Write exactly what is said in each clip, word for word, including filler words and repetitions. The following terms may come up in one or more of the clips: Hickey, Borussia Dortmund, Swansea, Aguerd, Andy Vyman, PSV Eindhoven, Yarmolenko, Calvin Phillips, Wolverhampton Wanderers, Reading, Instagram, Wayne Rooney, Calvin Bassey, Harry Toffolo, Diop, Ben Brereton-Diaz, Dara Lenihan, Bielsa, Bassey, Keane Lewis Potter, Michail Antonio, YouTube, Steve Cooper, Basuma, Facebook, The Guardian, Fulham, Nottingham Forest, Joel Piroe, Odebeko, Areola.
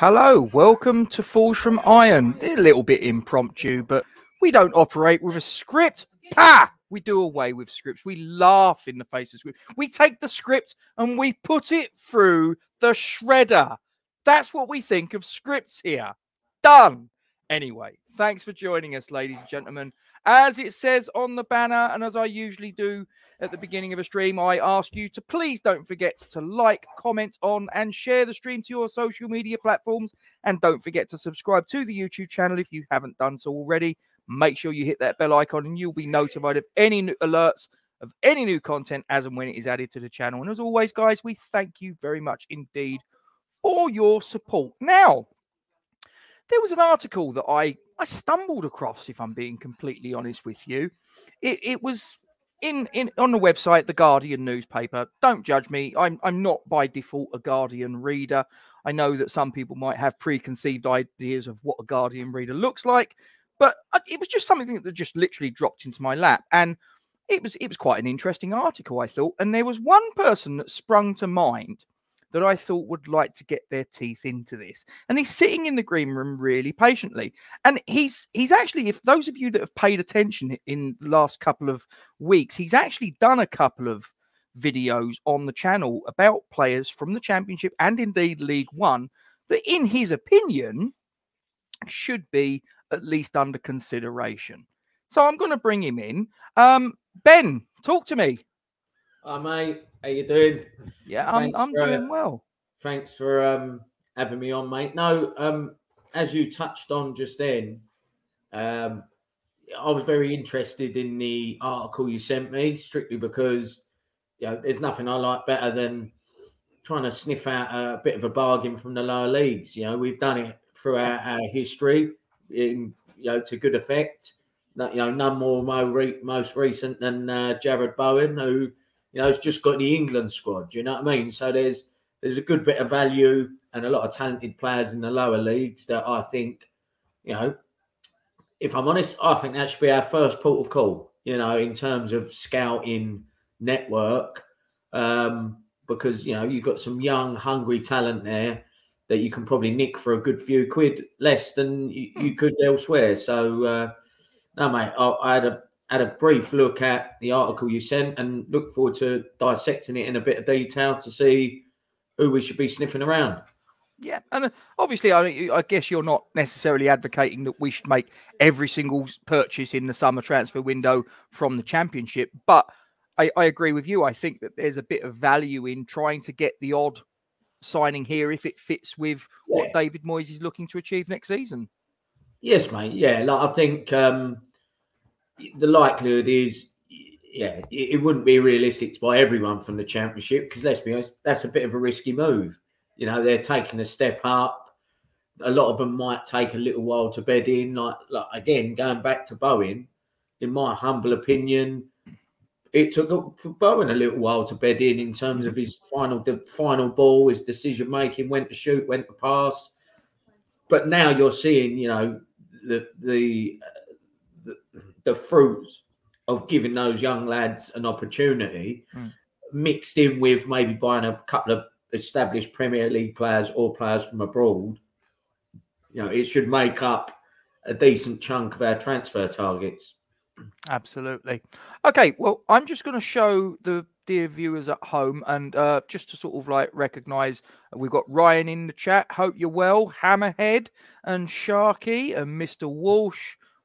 Hello, welcome to Forged from Iron. A little bit impromptu, but we don't operate with a script. Pah! We do away with scripts. We laugh in the face of script. We take the script and we put it through the shredder. That's what we think of scripts here. Done. Anyway, thanks for joining us, ladies and gentlemen. As it says on the banner, and as I usually do at the beginning of a stream, I ask you to please don't forget to like, comment on, and share the stream to your social media platforms. And don't forget to subscribe to the YouTube channel if you haven't done so already. Make sure you hit that bell icon and you'll be notified of any new alerts of any new content as and when it is added to the channel. And as always, guys, we thank you very much indeed for your support. Now, there was an article that I, I stumbled across, if I'm being completely honest with you. It, it was in, in on the website, The Guardian newspaper. Don't judge me. I'm, I'm not by default a Guardian reader. I know that some people might have preconceived ideas of what a Guardian reader looks like, but it was just something that just literally dropped into my lap. And it was, it was quite an interesting article, I thought. And there was one person that sprung to mind that I thought would like to get their teeth into this. And he's sitting in the green room really patiently. And he's he's actually, if those of you that have paid attention in the last couple of weeks, he's actually done a couple of videos on the channel about players from the Championship and indeed League One that, in his opinion, should be at least under consideration. So I'm going to bring him in. Um, Ben, talk to me. Hi, mate. How you doing? Yeah, I'm, I'm for, doing well. Thanks for um, having me on, mate. No, um, as you touched on just then, um, I was very interested in the article you sent me, strictly because, you know, there's nothing I like better than trying to sniff out a bit of a bargain from the lower leagues. You know, we've done it throughout our history, in, you know, to good effect. You know, none more most recent than uh, Jarrod Bowen, who, you know, it's just got the England squad. You know what I mean? So there's there's a good bit of value and a lot of talented players in the lower leagues that I think, you know, if I'm honest, I think that should be our first port of call, you know, in terms of scouting network, um, because, you know, you've got some young, hungry talent there that you can probably nick for a good few quid less than you, you could elsewhere. So, uh, no, mate, I, I had a... had a brief look at the article you sent and look forward to dissecting it in a bit of detail to see who we should be sniffing around. Yeah, and obviously, I, I guess you're not necessarily advocating that we should make every single purchase in the summer transfer window from the Championship, but I, I agree with you. I think that there's a bit of value in trying to get the odd signing here if it fits with yeah. what David Moyes is looking to achieve next season. Yes, mate. Yeah, like I think... Um, the likelihood is, yeah, it wouldn't be realistic to buy everyone from the Championship because, let's be honest, that's a bit of a risky move. You know, they're taking a step up. A lot of them might take a little while to bed in. Like, like again, going back to Bowen, in my humble opinion, it took Bowen a little while to bed in in terms of his final, the final ball, his decision-making, when to shoot, when to pass. But now you're seeing, you know, the... the the fruits of giving those young lads an opportunity mm. mixed in with maybe buying a couple of established Premier League players or players from abroad. You know, it should make up a decent chunk of our transfer targets. Absolutely. Okay, well, I'm just going to show the dear viewers at home and uh, just to sort of like recognise, we've got Ryan in the chat. Hope you're well. Hammerhead and Sharky and Mister Walsh.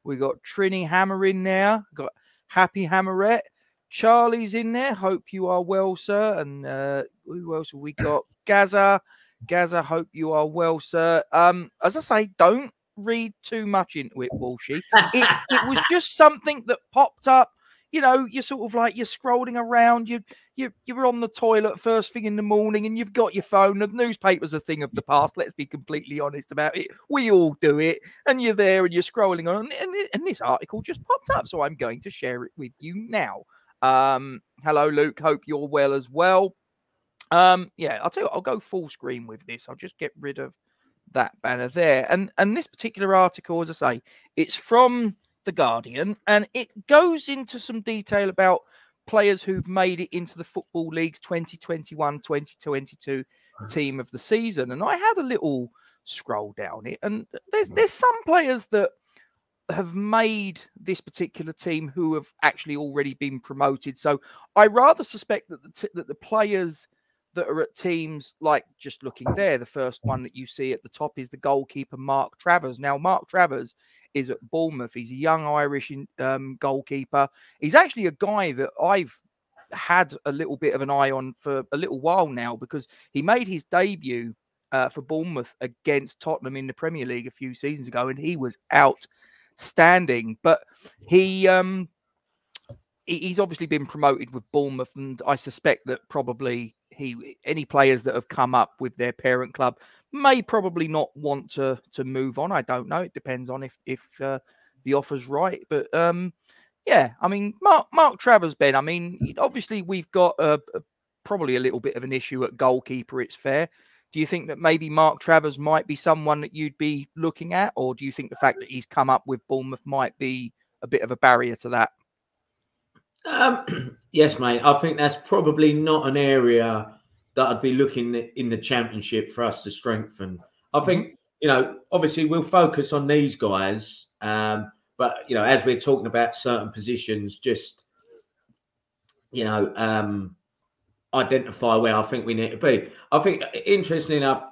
We got Trini Hammer in there. Got Happy Hammerette. Charlie's in there. Hope you are well, sir. And uh, who else have we got? Gaza. Gaza, hope you are well, sir. Um, as I say, don't read too much into it, Walshy. It, it was just something that popped up. You know, you're sort of like, you're scrolling around. You, you, you're on the toilet first thing in the morning and you've got your phone. The newspaper's a thing of the past. Let's be completely honest about it. We all do it. And you're there and you're scrolling on. And, and this article just popped up. So I'm going to share it with you now. Um, hello, Luke. Hope you're well as well. Um, yeah, I'll tell you what, I'll go full screen with this. I'll just get rid of that banner there. And, and this particular article, as I say, it's from... The Guardian, and it goes into some detail about players who've made it into the Football League's twenty twenty-one twenty twenty-two team of the season. And I had a little scroll down it. And there's there's some players that have made this particular team who have actually already been promoted. So I rather suspect that the t that the players that are at teams like, just looking there, the first one that you see at the top is the goalkeeper, Mark Travers. Now, Mark Travers is at Bournemouth. He's a young Irish um, goalkeeper. He's actually a guy that I've had a little bit of an eye on for a little while now, because he made his debut uh, for Bournemouth against Tottenham in the Premier League a few seasons ago, and he was outstanding. But he... Um, He's obviously been promoted with Bournemouth, and I suspect that probably he any players that have come up with their parent club may probably not want to to move on. I don't know. It depends on if if uh, the offer's right. But um, yeah, I mean, Mark Mark Travers, Ben. I mean, obviously we've got a, a, probably a little bit of an issue at goalkeeper. It's fair. Do you think that maybe Mark Travers might be someone that you'd be looking at, or do you think the fact that he's come up with Bournemouth might be a bit of a barrier to that? Um, yes, mate. I think that's probably not an area that I'd be looking in the championship for us to strengthen. I think, you know, obviously we'll focus on these guys. Um, but, you know, as we're talking about certain positions, just, you know, um, identify where I think we need to be. I think, interestingly enough,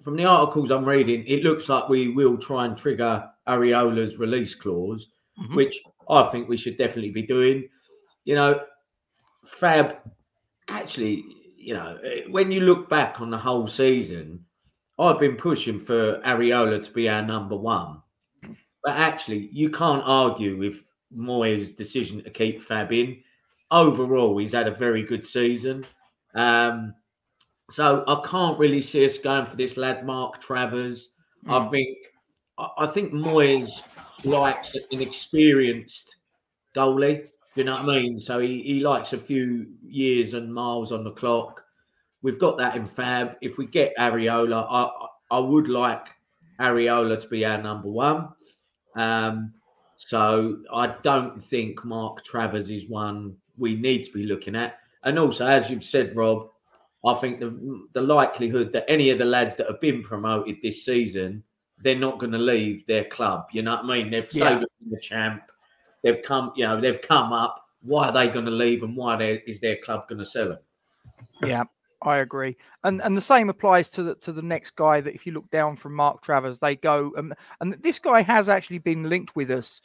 from the articles I'm reading, it looks like we will try and trigger Areola's release clause, mm-hmm. which I think we should definitely be doing. You know, Fab, actually, you know, when you look back on the whole season, I've been pushing for Areola to be our number one. But actually, you can't argue with Moyes' decision to keep Fab in. Overall, he's had a very good season. Um, so I can't really see us going for this lad, Mark Travers. Mm. I think, I think Moyes likes an experienced goalie. Do you know what I mean? So he, he likes a few years and miles on the clock. We've got that in Fab. If we get Areola, I I would like Areola to be our number one. Um, so I don't think Mark Travers is one we need to be looking at. And also, as you've said, Rob, I think the the likelihood that any of the lads that have been promoted this season, they're not going to leave their club. You know what I mean? They've stayed yeah. in the champ. They've come, you know, they've come up. Why are they going to leave, and why is their club going to sell them? Yeah, I agree. And and the same applies to the, to the next guy, that if you look down from Mark Travers, they go, um, and this guy has actually been linked with us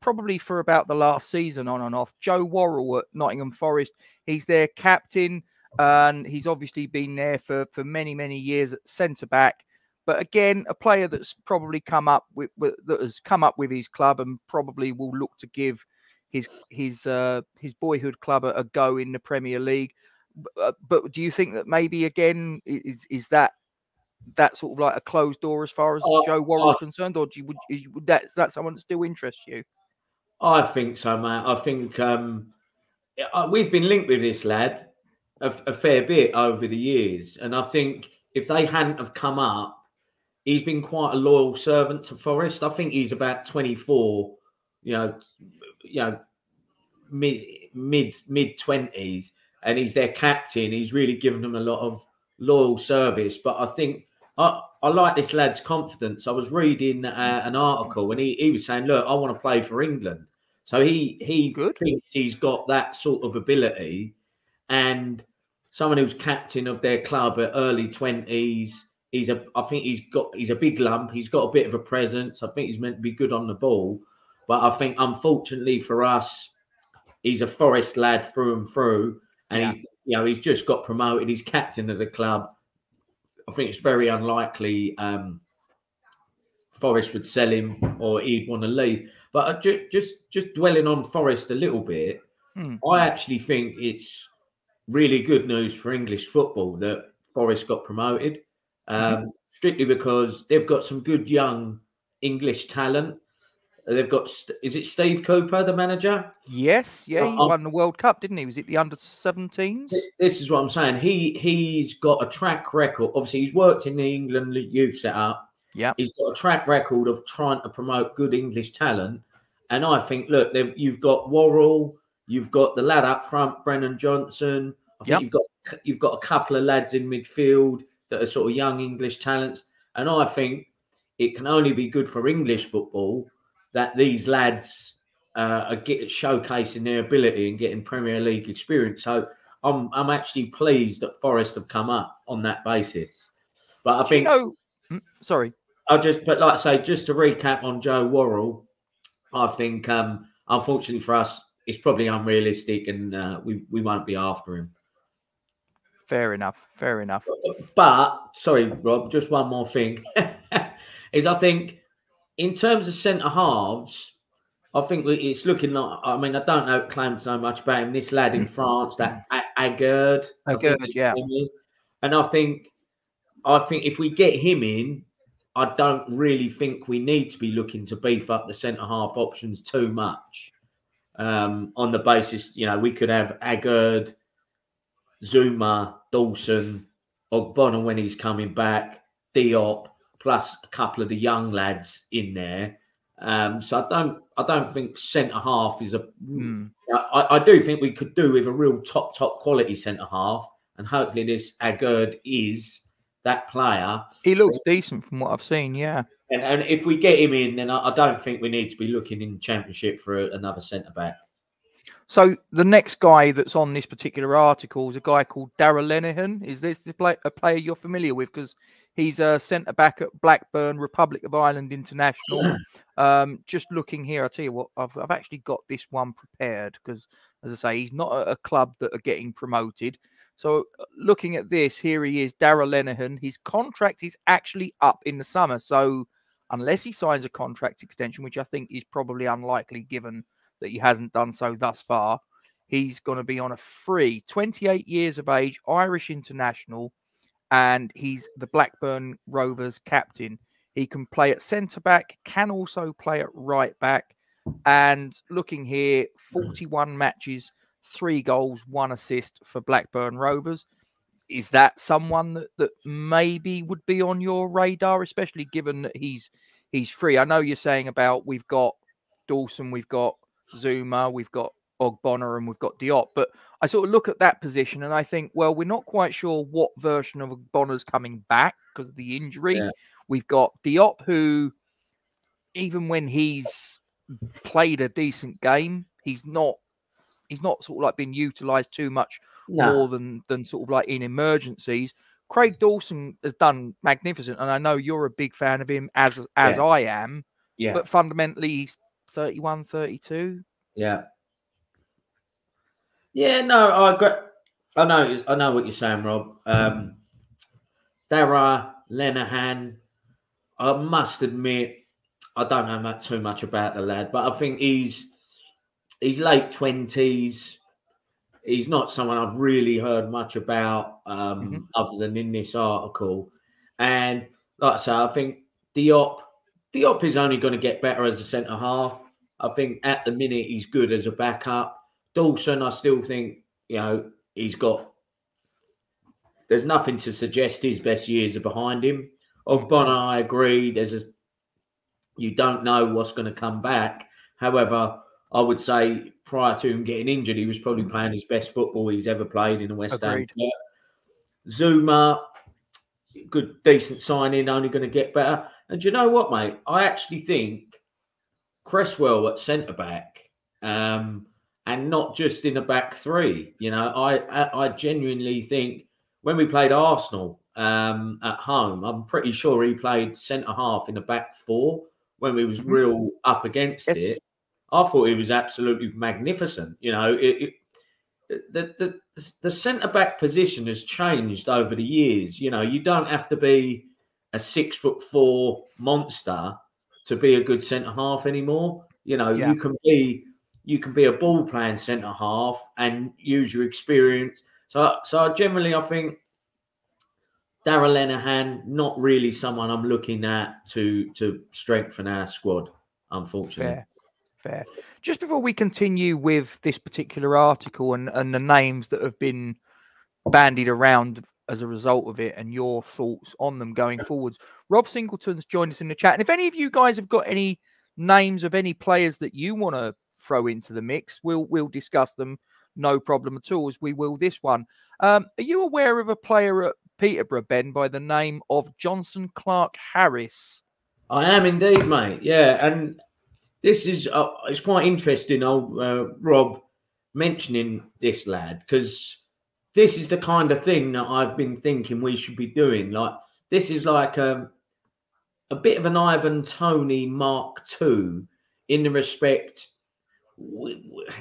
probably for about the last season on and off. Joe Worrell at Nottingham Forest. He's their captain, and he's obviously been there for, for many, many years at centre-back. But again, a player that's probably come up with, with that has come up with his club, and probably will look to give his his uh, his boyhood club a, a go in the Premier League. But, but do you think that maybe again is is that that sort of like a closed door as far as oh, Joe Worrell is concerned, or do you would, is, would that is that someone that still interests you? I think so, mate. I think um, we've been linked with this lad a, a fair bit over the years, and I think if they hadn't have come up. He's been quite a loyal servant to Forest. I think he's about twenty-four, you know, you know, mid mid mid twenties, and he's their captain. He's really given them a lot of loyal service. But I think I I like this lad's confidence. I was reading uh, an article, and he he was saying, "Look, I want to play for England." So he he Good. thinks he's got that sort of ability, and someone who's captain of their club at early twenties. He's a, I think he's got, he's a big lump. He's got a bit of a presence. I think he's meant to be good on the ball. But I think, unfortunately for us, he's a Forest lad through and through. And, yeah. he, you know, he's just got promoted. He's captain of the club. I think it's very unlikely um, Forest would sell him or he'd want to leave. But just, just, just dwelling on Forest a little bit, mm. I actually think it's really good news for English football that Forest got promoted. Um, strictly because they've got some good young English talent. They've got, is it Steve Cooper, the manager? Yes, yeah, he uh, won the World Cup, didn't he? Was it the under seventeens? This is what I'm saying. He, he's got a track record. Obviously, he's worked in the England youth setup. Yeah. He's got a track record of trying to promote good English talent. And I think, look, you've got Worrell, you've got the lad up front, Brennan Johnson. I think yep. you've got you've got a couple of lads in midfield that are sort of young English talents, And I think it can only be good for English football that these lads uh, are get, showcasing their ability and getting Premier League experience. So I'm I'm actually pleased that Forest have come up on that basis. But I think, you know, sorry, I'll just but like I say, just to recap on Joe Worrell, I think um, unfortunately for us, it's probably unrealistic, and uh, we we won't be after him. Fair enough. Fair enough. But, sorry, Rob, just one more thing. is I think in terms of centre-halves, I think it's looking like, I mean, I don't know, claim so much about him. This lad in France, that Aguerd. Aguerd, yeah. And I think, I think if we get him in, I don't really think we need to be looking to beef up the centre-half options too much. Um, on the basis, you know, we could have Aguerd, Zuma, Dawson, Ogbonna when he's coming back, Diop, plus a couple of the young lads in there. Um, so I don't, I don't think centre half is a. Mm. I, I do think we could do with a real top, top quality centre half, and hopefully this Aguerd is that player. He looks but, decent from what I've seen, yeah. And, and if we get him in, then I, I don't think we need to be looking in the Championship for a, another centre back. So the next guy that's on this particular article is a guy called Dara Lenihan. Is this the play, a player you're familiar with? Because he's a centre-back at Blackburn, Republic of Ireland International. Um, just looking here, I tell you what, I've, I've actually got this one prepared because, as I say, he's not at a club that are getting promoted. So looking at this, here he is, Dara Lenihan. His contract is actually up in the summer. So unless he signs a contract extension, which I think is probably unlikely given that he hasn't done so thus far, he's going to be on a free, twenty-eight years of age, Irish international, and he's the Blackburn Rovers captain. He can play at centre-back, can also play at right-back, and looking here, forty-one matches, three goals, one assist for Blackburn Rovers. Is that someone that, that maybe would be on your radar, especially given that he's, he's free? I know you're saying about we've got Dawson, we've got Zuma, we've got Ogbonna, and we've got Diop, but I sort of look at that position and I think, well, we're not quite sure what version of Ogbonna's coming back because of the injury. Yeah. We've got Diop, who even when he's played a decent game, he's not he's not sort of like been utilised too much no. more than than sort of like in emergencies. Craig Dawson has done magnificent, and I know you're a big fan of him as as yeah. I am. Yeah, but fundamentally he's thirty-one, thirty-two. Yeah. Yeah, no, I agree. I know, I know what you're saying, Rob. Um, Dara Lenihan, I must admit, I don't know much, too much about the lad, but I think he's he's late twenties. He's not someone I've really heard much about um, mm-hmm. other than in this article. And like I say, I think Diop, Diop is only going to get better as a centre-half. I think at the minute he's good as a backup. Dawson, I still think, you know, he's got... There's nothing to suggest his best years are behind him. Ogbonna, I agree. There's a, you don't know what's going to come back. However, I would say prior to him getting injured, he was probably playing his best football he's ever played in the West End. Zuma, good, decent signing, only going to get better. And do you know what, mate? I actually think Cresswell at centre-back, um, and not just in a back three. You know, I, I I genuinely think when we played Arsenal um, at home, I'm pretty sure he played centre-half in a back four when we was real up against yes. it. I thought he was absolutely magnificent. You know, it, it, the, the, the centre-back position has changed over the years. You know, you don't have to be a six foot four monster to be a good centre half anymore. You know, yeah. you can be you can be a ball playing centre half and use your experience. So, so generally, I think Dara Lenihan, not really someone I'm looking at to to strengthen our squad. Unfortunately, fair, fair. Just before we continue with this particular article and and the names that have been bandied around as a result of it and your thoughts on them going forwards, Rob Singleton's joined us in the chat. And if any of you guys have got any names of any players that you want to throw into the mix, we'll, we'll discuss them. No problem at all, as we will this one. Um, are you aware of a player at Peterborough, Ben, by the name of Johnson Clark Harris. I am indeed, mate. Yeah, and this is uh, it's quite interesting, old uh, Rob, mentioning this lad, because this is the kind of thing that I've been thinking we should be doing. Like, this is like a, a bit of an Ivan Toney Mark two in the respect,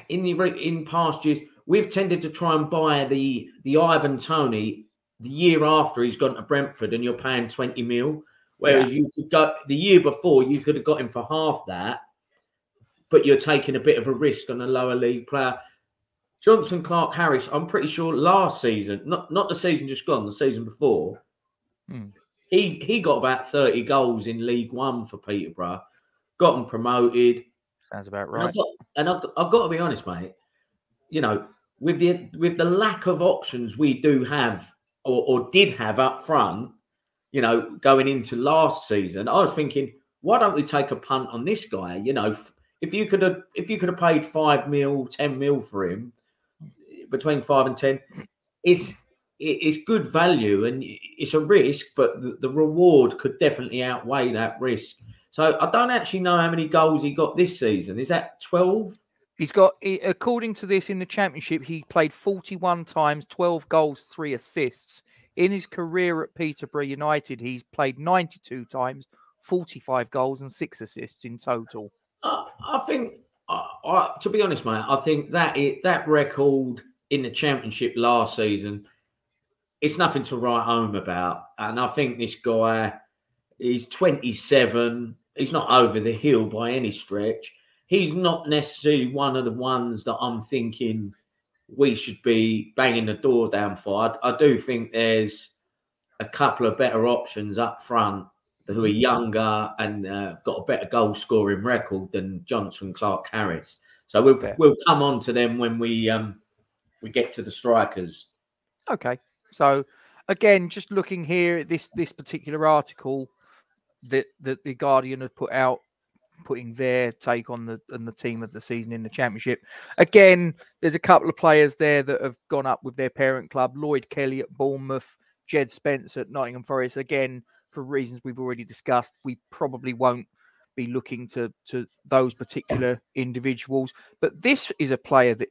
in the, in past years, we've tended to try and buy the, the Ivan Toney the year after he's gone to Brentford and you're paying twenty mil. Whereas yeah. you could go the year before, you could have got him for half that, but you're taking a bit of a risk on a lower league player. Johnson Clark Harris, I'm pretty sure last season, not not the season just gone, the season before, hmm. he he got about thirty goals in League One for Peterborough, got him promoted. Sounds about right. And I've got, and I've, I've got to be honest, mate. You know, with the with the lack of options we do have, or, or did have up front, you know, going into last season, I was thinking, why don't we take a punt on this guy? You know, if you could have, if you could have paid five mil, ten mil for him, between five and ten, it's it's good value and it's a risk, but the, the reward could definitely outweigh that risk. So I don't actually know how many goals he got this season. Is that twelve? He's got, according to this, in the Championship, he played forty-one times, twelve goals, three assists. In his career at Peterborough United, he's played ninety-two times, forty-five goals and six assists in total. I, I think, I, I, to be honest, mate, I think that it, that record in the Championship last season, it's nothing to write home about. And I think this guy, he's twenty-seven. He's not over the hill by any stretch. He's not necessarily one of the ones that I'm thinking we should be banging the door down for. I, I do think there's a couple of better options up front who are younger and uh, got a better goal-scoring record than Johnson Clark Harris. So we'll yeah. we'll come on to them when we um, we get to the strikers. Okay. So again, just looking here at this this particular article that that the Guardian have put out, putting their take on the and the team of the season in the Championship. Again, there's a couple of players there that have gone up with their parent club. Lloyd Kelly at Bournemouth, Jed Spence at Nottingham Forest. Again, for reasons we've already discussed, we probably won't be looking to to those particular individuals. But this is a player that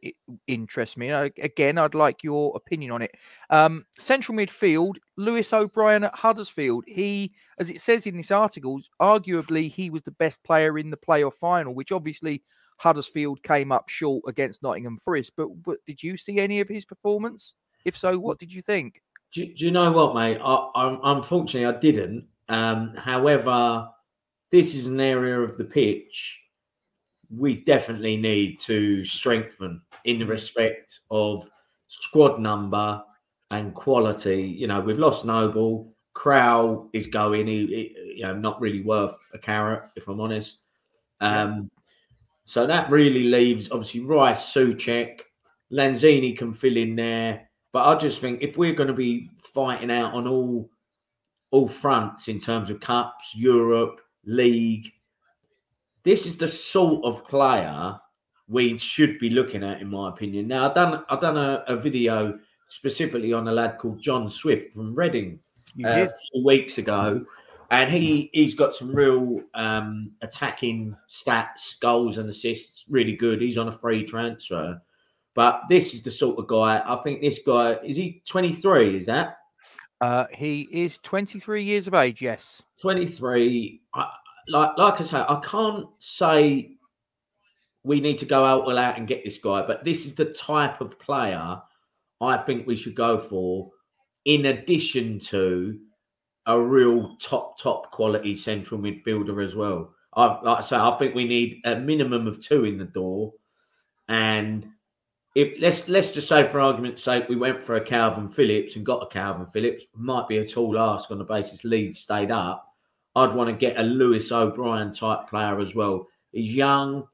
interests me. And again, I'd like your opinion on it. Um, central midfield, Lewis O'Brien at Huddersfield. He, as it says in this article, arguably he was the best player in the playoff final, which obviously Huddersfield came up short against Nottingham Forest. But, but did you see any of his performance? If so, what did you think? Do, do you know what, mate? I, I, unfortunately, I didn't. Um, however... this is an area of the pitch we definitely need to strengthen in the respect of squad number and quality. You know, we've lost Noble. Crowell is going. He, he, you know, not really worth a carrot, if I'm honest. Um, so that really leaves, obviously, Rice, Suchek. Lanzini can fill in there. But I just think if we're going to be fighting out on all, all fronts in terms of cups, Europe, league, this is the sort of player we should be looking at, in my opinion. Now, I've done I've done a, a video specifically on a lad called John Swift from Reading uh, a few weeks ago, and he he's got some real um, attacking stats, goals and assists, really good. He's on a free transfer, but this is the sort of guy. I think this guy, is he twenty-three? Is that? Uh, he is twenty-three years of age, yes. twenty-three. I, like, like I say, I can't say we need to go out all out and get this guy, but this is the type of player I think we should go for, in addition to a real top, top quality central midfielder as well. I, like I say, I think we need a minimum of two in the door. And If, let's let's just say, for argument's sake, we went for a Calvin Phillips and got a Calvin Phillips. Might be a tall ask on the basis Leeds stayed up. I'd want to get a Lewis O'Brien type player as well. He's young.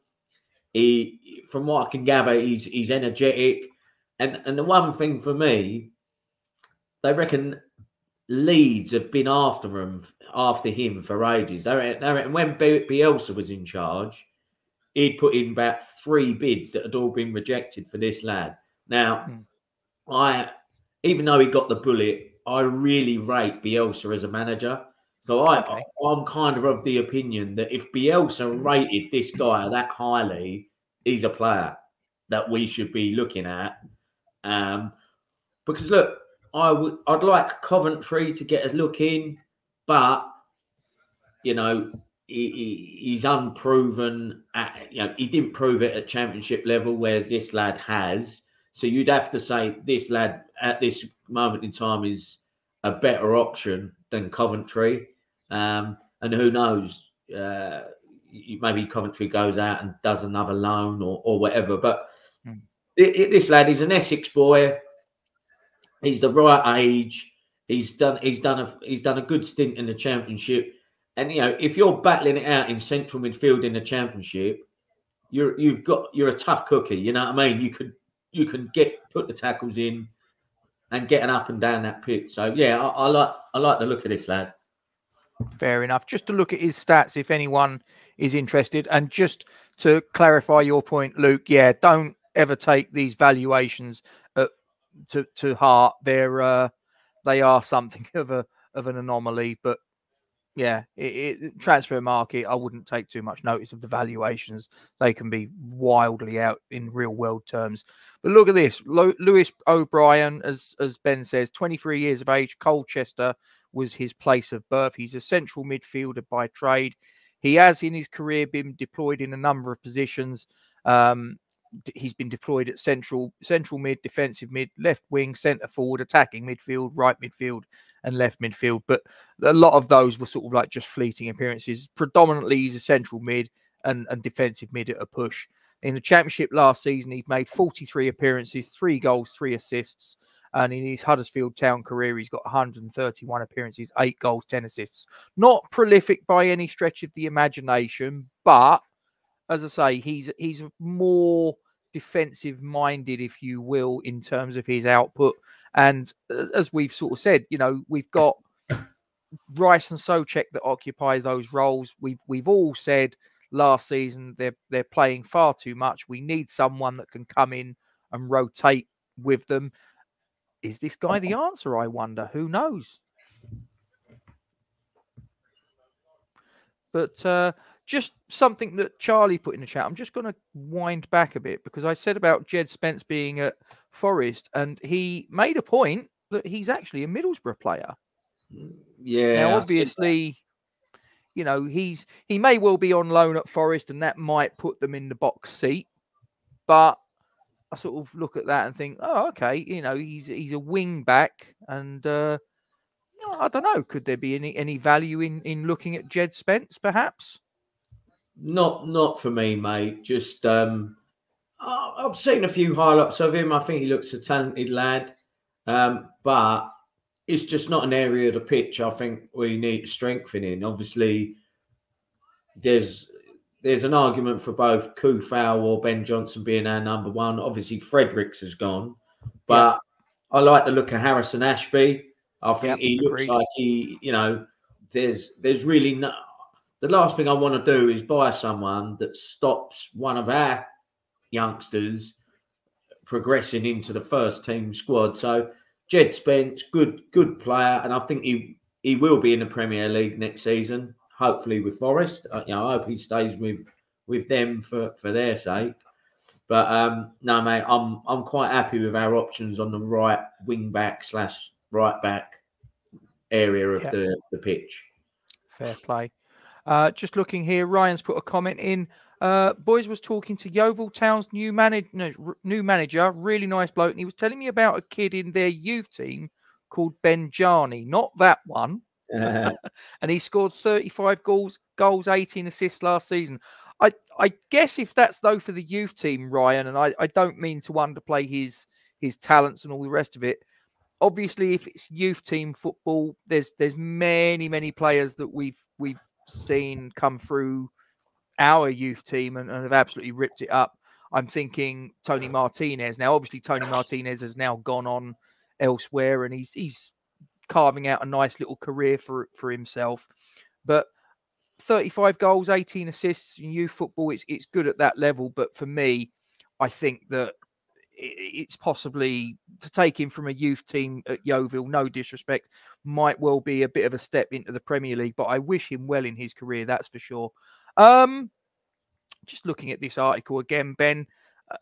He, from what I can gather, he's he's energetic. And and the one thing for me, they reckon Leeds have been after him after him for ages. They reckon, they reckon when Bielsa was in charge, he'd put in about three bids that had all been rejected for this lad. Now, mm. I, even though he got the bullet I really rate Bielsa as a manager. So I, okay. I, I'm kind of of the opinion that if Bielsa rated this guy that highly, he's a player that we should be looking at. Um, because, look, I would, I'd like Coventry to get a look in, but, you know, he, he, he's unproven. At, you know, he didn't prove it at championship level, whereas this lad has. So you'd have to say this lad at this moment in time is a better option than Coventry. Um, and who knows, uh, maybe Coventry goes out and does another loan or, or whatever. But mm. it, it, this lad is an Essex boy. He's the right age. He's done. He's done a. He's done a good stint in the championship. And you know, if you're battling it out in central midfield in the championship, you're you've got you're a tough cookie. You know what I mean? You could you can get put the tackles in and get an up and down that pitch. So yeah, I, I like I like the look of this lad. Fair enough. Just to look at his stats, if anyone is interested, and just to clarify your point, Luke. Yeah, don't ever take these valuations at To to heart. They're uh, they are something of a of an anomaly, but yeah, it, it, transfer market. I wouldn't take too much notice of the valuations. They can be wildly out in real world terms. But look at this, Lo Lewis O'Brien, as as Ben says, twenty-three years of age. Colchester was his place of birth. He's a central midfielder by trade. He has in his career been deployed in a number of positions. Um, He's been deployed at central, central mid, defensive mid, left wing, centre forward, attacking midfield, right midfield, and left midfield. But a lot of those were sort of like just fleeting appearances. Predominantly, he's a central mid and, and defensive mid at a push. In the championship last season, he made forty-three appearances, three goals, three assists. And in his Huddersfield Town career, he's got one hundred thirty-one appearances, eight goals, ten assists. Not prolific by any stretch of the imagination, but as I say, he's he's more defensive-minded, if you will, in terms of his output. And as we've sort of said, you know, we've got Rice and Suchek that occupy those roles. We've we've all said last season they're they're playing far too much. We need someone that can come in and rotate with them. Is this guy the answer? I wonder. Who knows? But uh, just something that Charlie put in the chat. I'm just going to wind back a bit because I said about Jed Spence being at Forest, and he made a point that he's actually a Middlesbrough player. Yeah. Now, obviously, you know, he's he may well be on loan at Forest, and that might put them in the box seat. But I sort of look at that and think, oh, okay, you know, he's he's a wing back, and uh, I don't know. Could there be any any value in in looking at Jed Spence, perhaps? Not not for me, mate. Just um, I've seen a few highlights of him. I think he looks a talented lad, um, but it's just not an area of the pitch I think we need strengthening. Obviously, there's there's an argument for both Kufau or Ben Johnson being our number one. Obviously, Fredericks has gone, but yeah. I like the look of Harrison Ashby. I think yep, he looks agreed. like he, you know, there's there's really no. The last thing I want to do is buy someone that stops one of our youngsters progressing into the first team squad. So Jed Spence, good good player, and I think he he will be in the Premier League next season, hopefully with Forest. I, you know, I hope he stays with with them for for their sake. But um, no, mate, I'm I'm quite happy with our options on the right wing back slash right back area of yeah. the, the pitch. Fair play. Uh, just looking here, Ryan's put a comment in. Uh, Boys was talking to Yeovil Town's new, manage no, new manager, really nice bloke, and he was telling me about a kid in their youth team called Benjani, not that one. Uh. And he scored thirty-five goals, goals, eighteen assists last season. I, I guess if that's though for the youth team, Ryan, and I, I don't mean to underplay his his talents and all the rest of it. Obviously, if it's youth team football, there's there's many many players that we've we've seen come through our youth team and, and have absolutely ripped it up. I'm thinking Tony Martinez. Now, obviously, Tony Martinez has now gone on elsewhere, and he's he's carving out a nice little career for for himself. But thirty-five goals, eighteen assists in youth football, it's it's good at that level. But for me, I think that it's possibly to take him from a youth team at Yeovil, no disrespect, might well be a bit of a step into the Premier League, but I wish him well in his career, that's for sure. Um, just looking at this article again, Ben,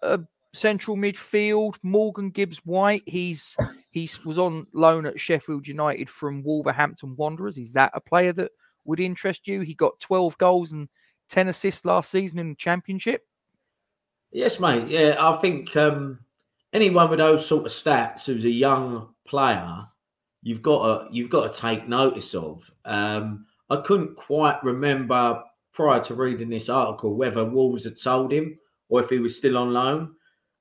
uh, central midfield, Morgan Gibbs-White, he's he was on loan at Sheffield United from Wolverhampton Wanderers. Is that a player that would interest you? He got twelve goals and ten assists last season in the Championship. Yes, mate. Yeah, I think um, anyone with those sort of stats who's a young player, you've got to you've got to take notice of. Um, I couldn't quite remember prior to reading this article whether Wolves had sold him or if he was still on loan,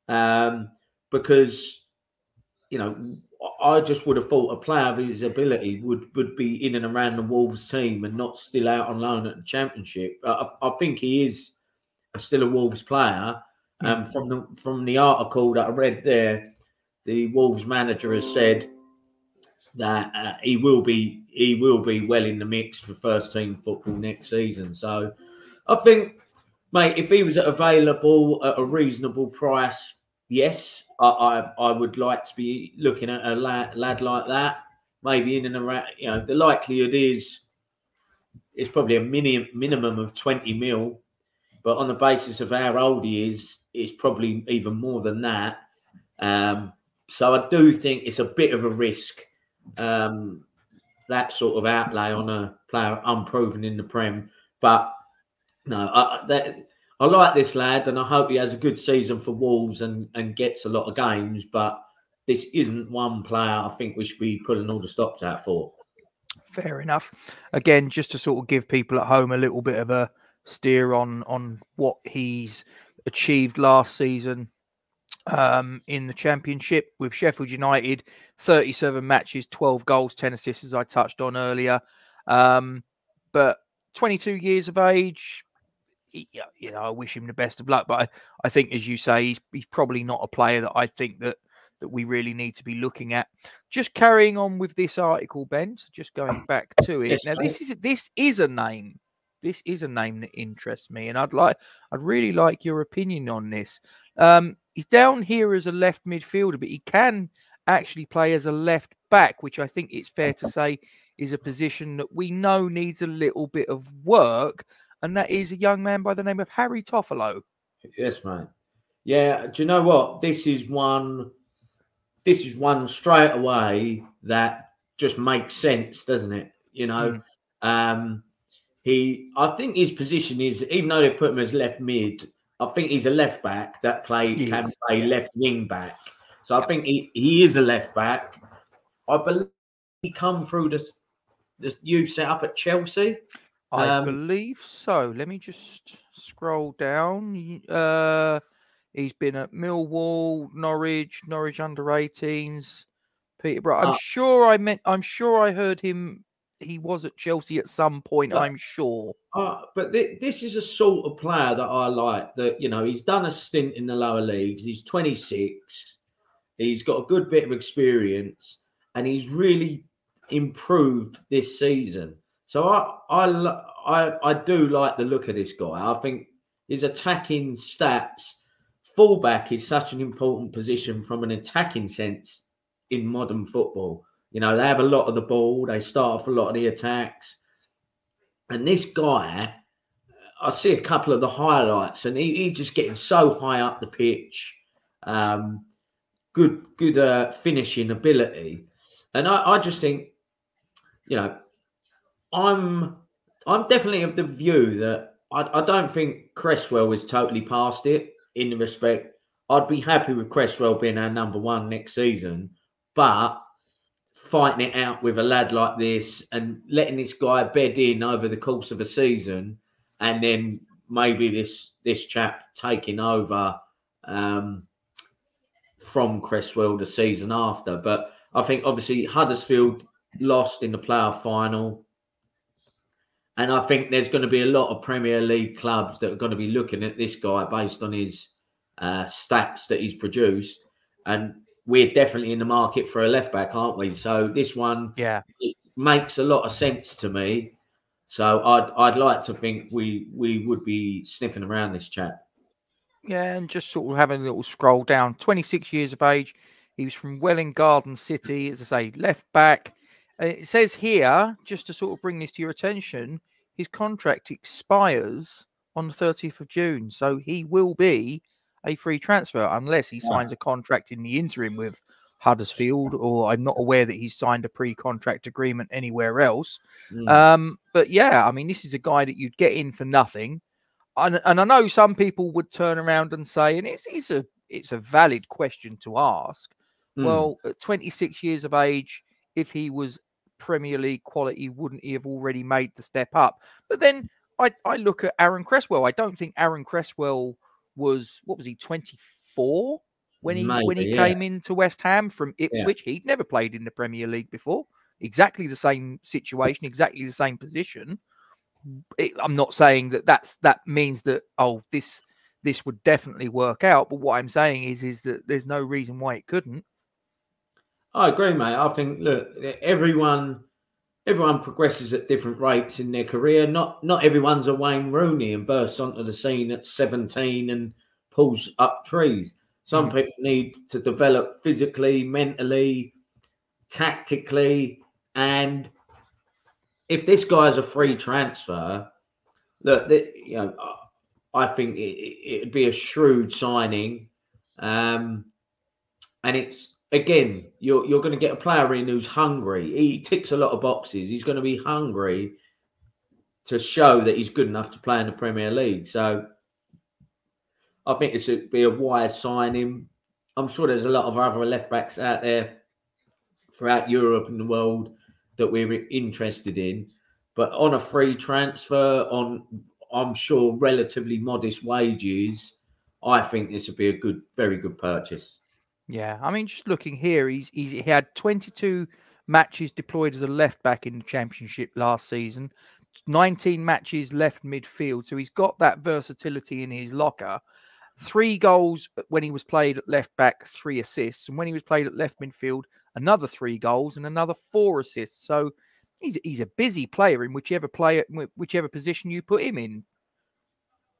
um, because you know I just would have thought a player of his ability would would be in and around the Wolves team and not still out on loan at the Championship. I, I think he is still a Wolves player. Um, from the from the article that I read there, the Wolves manager has said that uh, he will be he will be well in the mix for first team football next season. So I think, mate, if he was available at a reasonable price, yes, I I, I would like to be looking at a lad, lad like that. Maybe in and around, you know, the likelihood is it's probably a mini, minimum of twenty mil. But on the basis of how old he is, it's probably even more than that. Um, so I do think it's a bit of a risk, um, that sort of outlay on a player unproven in the Prem. But no, I, that, I like this lad and I hope he has a good season for Wolves and, and gets a lot of games. But this isn't one player I think we should be pulling all the stops out for. Fair enough. Again, just to sort of give people at home a little bit of a steer on on what he's achieved last season um in the Championship with Sheffield United, thirty-seven matches, twelve goals, ten assists, as I touched on earlier. Um but twenty-two years of age, he, you know, I wish him the best of luck, but I, I think, as you say, he's, he's probably not a player that I think that that we really need to be looking at. Just carrying on with this article, Ben, so just going back to it. Yes, now this is this is a name This is a name that interests me, and I'd like, I'd really like your opinion on this. Um, he's down here as a left midfielder, but he can actually play as a left back, which I think it's fair to say is a position that we know needs a little bit of work, and that is a young man by the name of Harry Toffolo. Yes, mate. Yeah, do you know what? This is one, this is one straight away that just makes sense, doesn't it? You know, mm. um. He, I think his position is, even though they put him as left mid, I think he's a left back that play yes. can play left wing back. So I think he, he is a left back. I believe he come through this this youth set up at Chelsea. I um, believe so. Let me just scroll down. Uh, he's been at Millwall, Norwich, Norwich under eighteens, Peterborough. I'm uh, sure I meant. I'm sure I heard him. He was at Chelsea at some point, but, I'm sure. Uh, but th this is a sort of player that I like. That, you know, he's done a stint in the lower leagues. He's twenty-six. He's got a good bit of experience, and he's really improved this season. So I, I, I, I do like the look of this guy. I think his attacking stats, fullback is such an important position from an attacking sense in modern football. You know, they have a lot of the ball. They start off a lot of the attacks. And this guy, I see a couple of the highlights, and he, he's just getting so high up the pitch. Um, good good uh, finishing ability. And I, I just think, you know, I'm I'm definitely of the view that I, I don't think Cresswell is totally past it in the respect. I'd be happy with Cresswell being our number one next season, but fighting it out with a lad like this and letting this guy bed in over the course of a season, and then maybe this this chap taking over um, from Cresswell the season after. But I think obviously Huddersfield lost in the playoff final, and I think there's going to be a lot of Premier League clubs that are going to be looking at this guy based on his uh, stats that he's produced. And we're definitely in the market for a left back, aren't we? So this one, yeah, it makes a lot of sense to me. So I'd I'd like to think we we would be sniffing around this chap. Yeah, and just sort of having a little scroll down. twenty-six years of age. He was from Welling Garden City, as I say, left back. It says here, just to sort of bring this to your attention, his contract expires on the thirtieth of June. So he will be a free transfer unless he signs a contract in the interim with Huddersfield, or I'm not aware that he's signed a pre-contract agreement anywhere else. Mm. Um, but yeah, I mean, this is a guy that you'd get in for nothing. And, and I know some people would turn around and say, and it's, it's, a, it's a valid question to ask, mm. well, at twenty-six years of age, if he was Premier League quality, wouldn't he have already made the step up? But then I, I look at Aaron Cresswell. I don't think Aaron Cresswell was, what was he, twenty-four when he Maybe, when he yeah. came into West Ham from Ipswich? Yeah. He'd never played in the Premier League before. Exactly the same situation, exactly the same position. It, I'm not saying that that's, that means that, oh, this this would definitely work out. But what I'm saying is, is that there's no reason why it couldn't. I agree, mate. I think, look, everyone everyone progresses at different rates in their career. Not not everyone's a Wayne Rooney and bursts onto the scene at seventeen and pulls up trees. Some people need to develop physically, mentally, tactically. And if this guy's a free transfer, look, you know, I think it would be a shrewd signing. Um, and it's... Again, you're, you're going to get a player in who's hungry. He ticks a lot of boxes. He's going to be hungry to show that he's good enough to play in the Premier League. So I think it should be a wise signing. I'm sure there's a lot of other left-backs out there throughout Europe and the world that we're interested in. But on a free transfer, on, I'm sure, relatively modest wages, I think this would be a good, very good purchase. Yeah, I mean, just looking here, he's, he's he had twenty-two matches deployed as a left back in the Championship last season, nineteen matches left midfield. So he's got that versatility in his locker. Three goals when he was played at left back, three assists. And when he was played at left midfield, another three goals and another four assists. So he's, he's a busy player in whichever player, whichever position you put him in.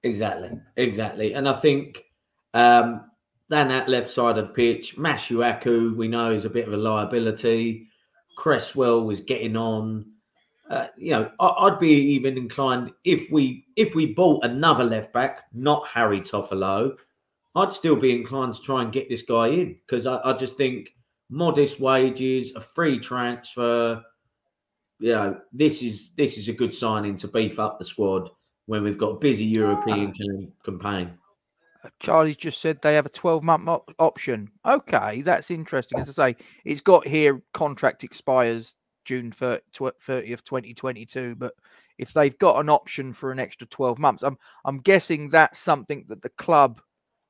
Exactly, exactly. And I think... Um, Then that left side of the pitch, Masuaku, we know, is a bit of a liability. Cresswell was getting on. Uh, you know, I, I'd be even inclined, if we if we bought another left back, not Harry Toffolo, I'd still be inclined to try and get this guy in, because I, I just think modest wages, a free transfer. You know, this is this is a good signing to beef up the squad when we've got a busy European campaign. Charlie's just said they have a twelve-month op option. Okay, that's interesting. As I say, it's got here, contract expires June thirtieth, twenty twenty-two, but if they've got an option for an extra twelve months, I'm I'm guessing that's something that the club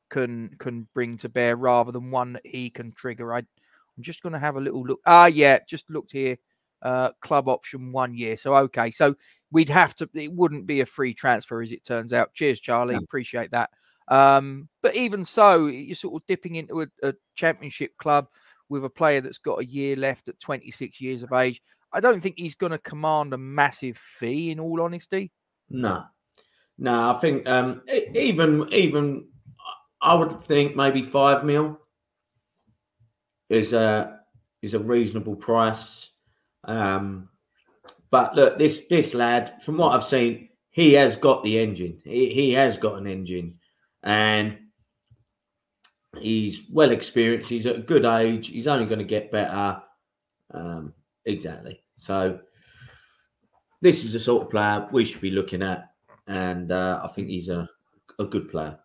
can can bring to bear rather than one that he can trigger. I, I'm just going to have a little look. Ah, yeah, just looked here. Uh, club option one year. So, okay, so we'd have to, it wouldn't be a free transfer as it turns out. Cheers, Charlie. Yeah. Appreciate that. Um, but even so, you're sort of dipping into a, a Championship club with a player that's got a year left at twenty-six years of age. I don't think he's going to command a massive fee, in all honesty. No, no, I think um, even even I would think maybe five mil is a is a reasonable price. Um, but look, this this lad, from what I've seen, he has got the engine. He, he has got an engine. And he's well experienced. He's at a good age. He's only going to get better. Um, exactly. So this is the sort of player we should be looking at. And uh, I think he's a, a good player.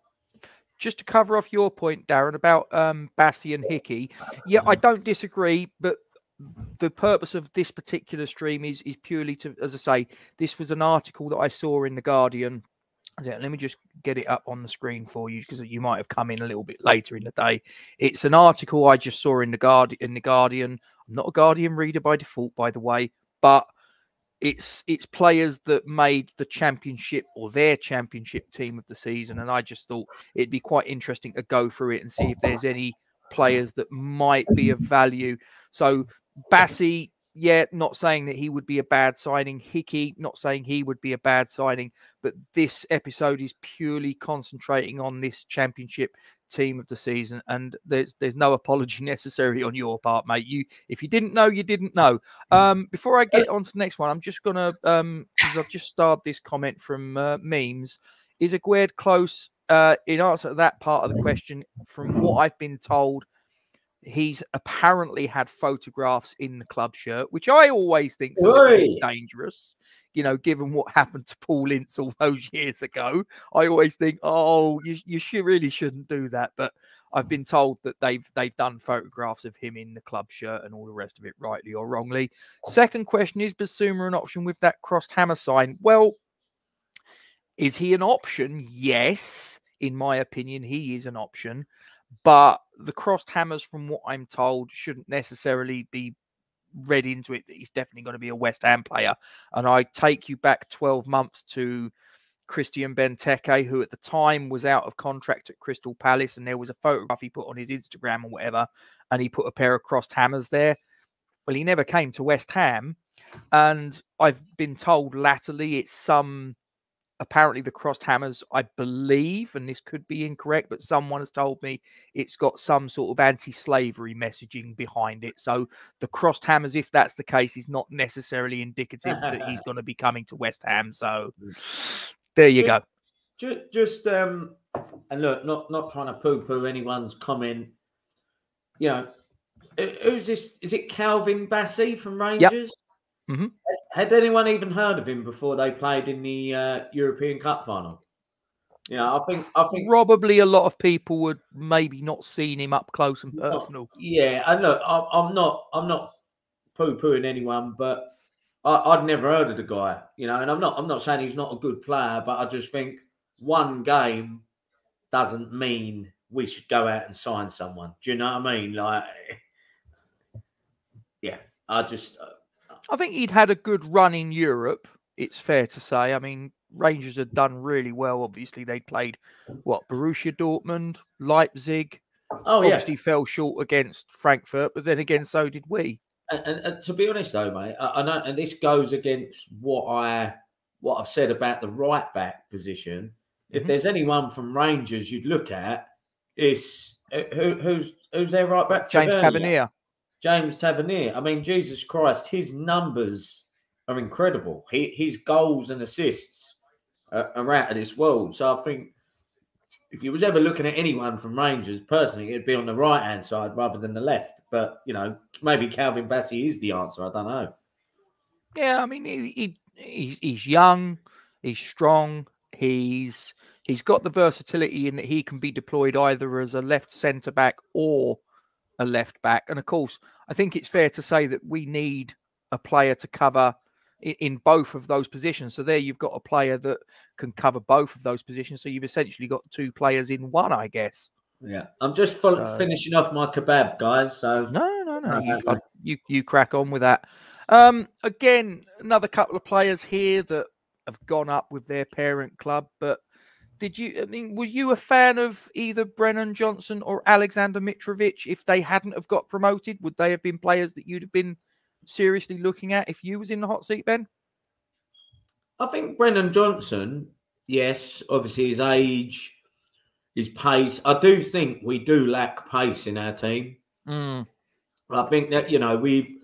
Just to cover off your point, Darren, about um, Bassey and Hickey. Yeah, I don't disagree, but the purpose of this particular stream is, is purely to, as I say, this was an article that I saw in The Guardian. Let me just get it up on the screen for you, because you might have come in a little bit later in the day. It's an article I just saw in the Guardian. In the Guardian, I'm not a Guardian reader by default, by the way, but it's it's players that made the Championship or their Championship team of the season, and I just thought it'd be quite interesting to go through it and see if there's any players that might be of value. So Bassey, yeah, not saying that he would be a bad signing. Hickey, not saying he would be a bad signing. But this episode is purely concentrating on this Championship team of the season. And there's there's no apology necessary on your part, mate. You, if you didn't know, you didn't know. Um, before I get on to the next one, I'm just going to, um, because I've just starred this comment from uh, Memes. Is Aguerd close? Uh, in answer to that part of the question, from what I've been told, he's apparently had photographs in the club shirt, which I always think is a little bit dangerous, you know, given what happened to Paul Ince all those years ago. I always think, oh, you, you should, really shouldn't do that. But I've been told that they've, they've done photographs of him in the club shirt and all the rest of it, rightly or wrongly. Second question, is Basuma an option with that crossed hammer sign? Well, is he an option? Yes, in my opinion, he is an option. But the crossed hammers, from what I'm told, shouldn't necessarily be read into it that he's definitely going to be a West Ham player. And I take you back twelve months to Christian Benteke, who at the time was out of contract at Crystal Palace, and there was a photograph he put on his Instagram or whatever, and he put a pair of crossed hammers there. Well, he never came to West Ham, and I've been told latterly it's some... Apparently the crossed hammers, I believe, and this could be incorrect, but someone has told me it's got some sort of anti-slavery messaging behind it. So the crossed hammers, if that's the case, is not necessarily indicative that he's going to be coming to West Ham. So there you go. Just, just um, and look, not not trying to poo-poo anyone's comment. You know, who's this? Is it Calvin Bassey from Rangers? Yep. Mm-hmm. Had anyone even heard of him before they played in the uh, European Cup final? You know, I think I think probably a lot of people would maybe not seen him up close and personal. Not, yeah, and look, I, I'm not I'm not poo-pooing anyone, but I, I'd never heard of the guy. You know, and I'm not I'm not saying he's not a good player, but I just think one game doesn't mean we should go out and sign someone. Do you know what I mean? Like, yeah, I just. I think he'd had a good run in Europe, it's fair to say. I mean, Rangers had done really well, obviously. They played, what, Borussia Dortmund, Leipzig. Oh, obviously yeah. Fell short against Frankfurt, but then again, so did we. And, and, and to be honest, though, mate, I, I know, and this goes against what, I, what I've said about the right-back position. If mm-hmm. there's anyone from Rangers you'd look at, it's who, who's, who's their right-back? James Tavernier. James Tavernier. I mean, Jesus Christ, his numbers are incredible. He, his goals and assists are, are out of this world. So I think if you was ever looking at anyone from Rangers, personally, it'd be on the right-hand side rather than the left. But, you know, maybe Calvin Bassey is the answer. I don't know. Yeah, I mean, he, he he's, he's young. He's strong. He's He's got the versatility in that he can be deployed either as a left centre-back or a left back. And of course, I think it's fair to say that we need a player to cover in, in both of those positions. So there you've got a player that can cover both of those positions. So you've essentially got two players in one, I guess. Yeah. I'm just so, finishing off my kebab, guys. So no, no, no. You, I, you, you crack on with that. Um, again, another couple of players here that have gone up with their parent club, but Did you, I mean, were you a fan of either Brennan Johnson or Alexander Mitrovic? If they hadn't have got promoted, would they have been players that you'd have been seriously looking at if you was in the hot seat, Ben? I think Brennan Johnson, yes, obviously his age, his pace. I do think we do lack pace in our team. Mm. I think that, you know, we've,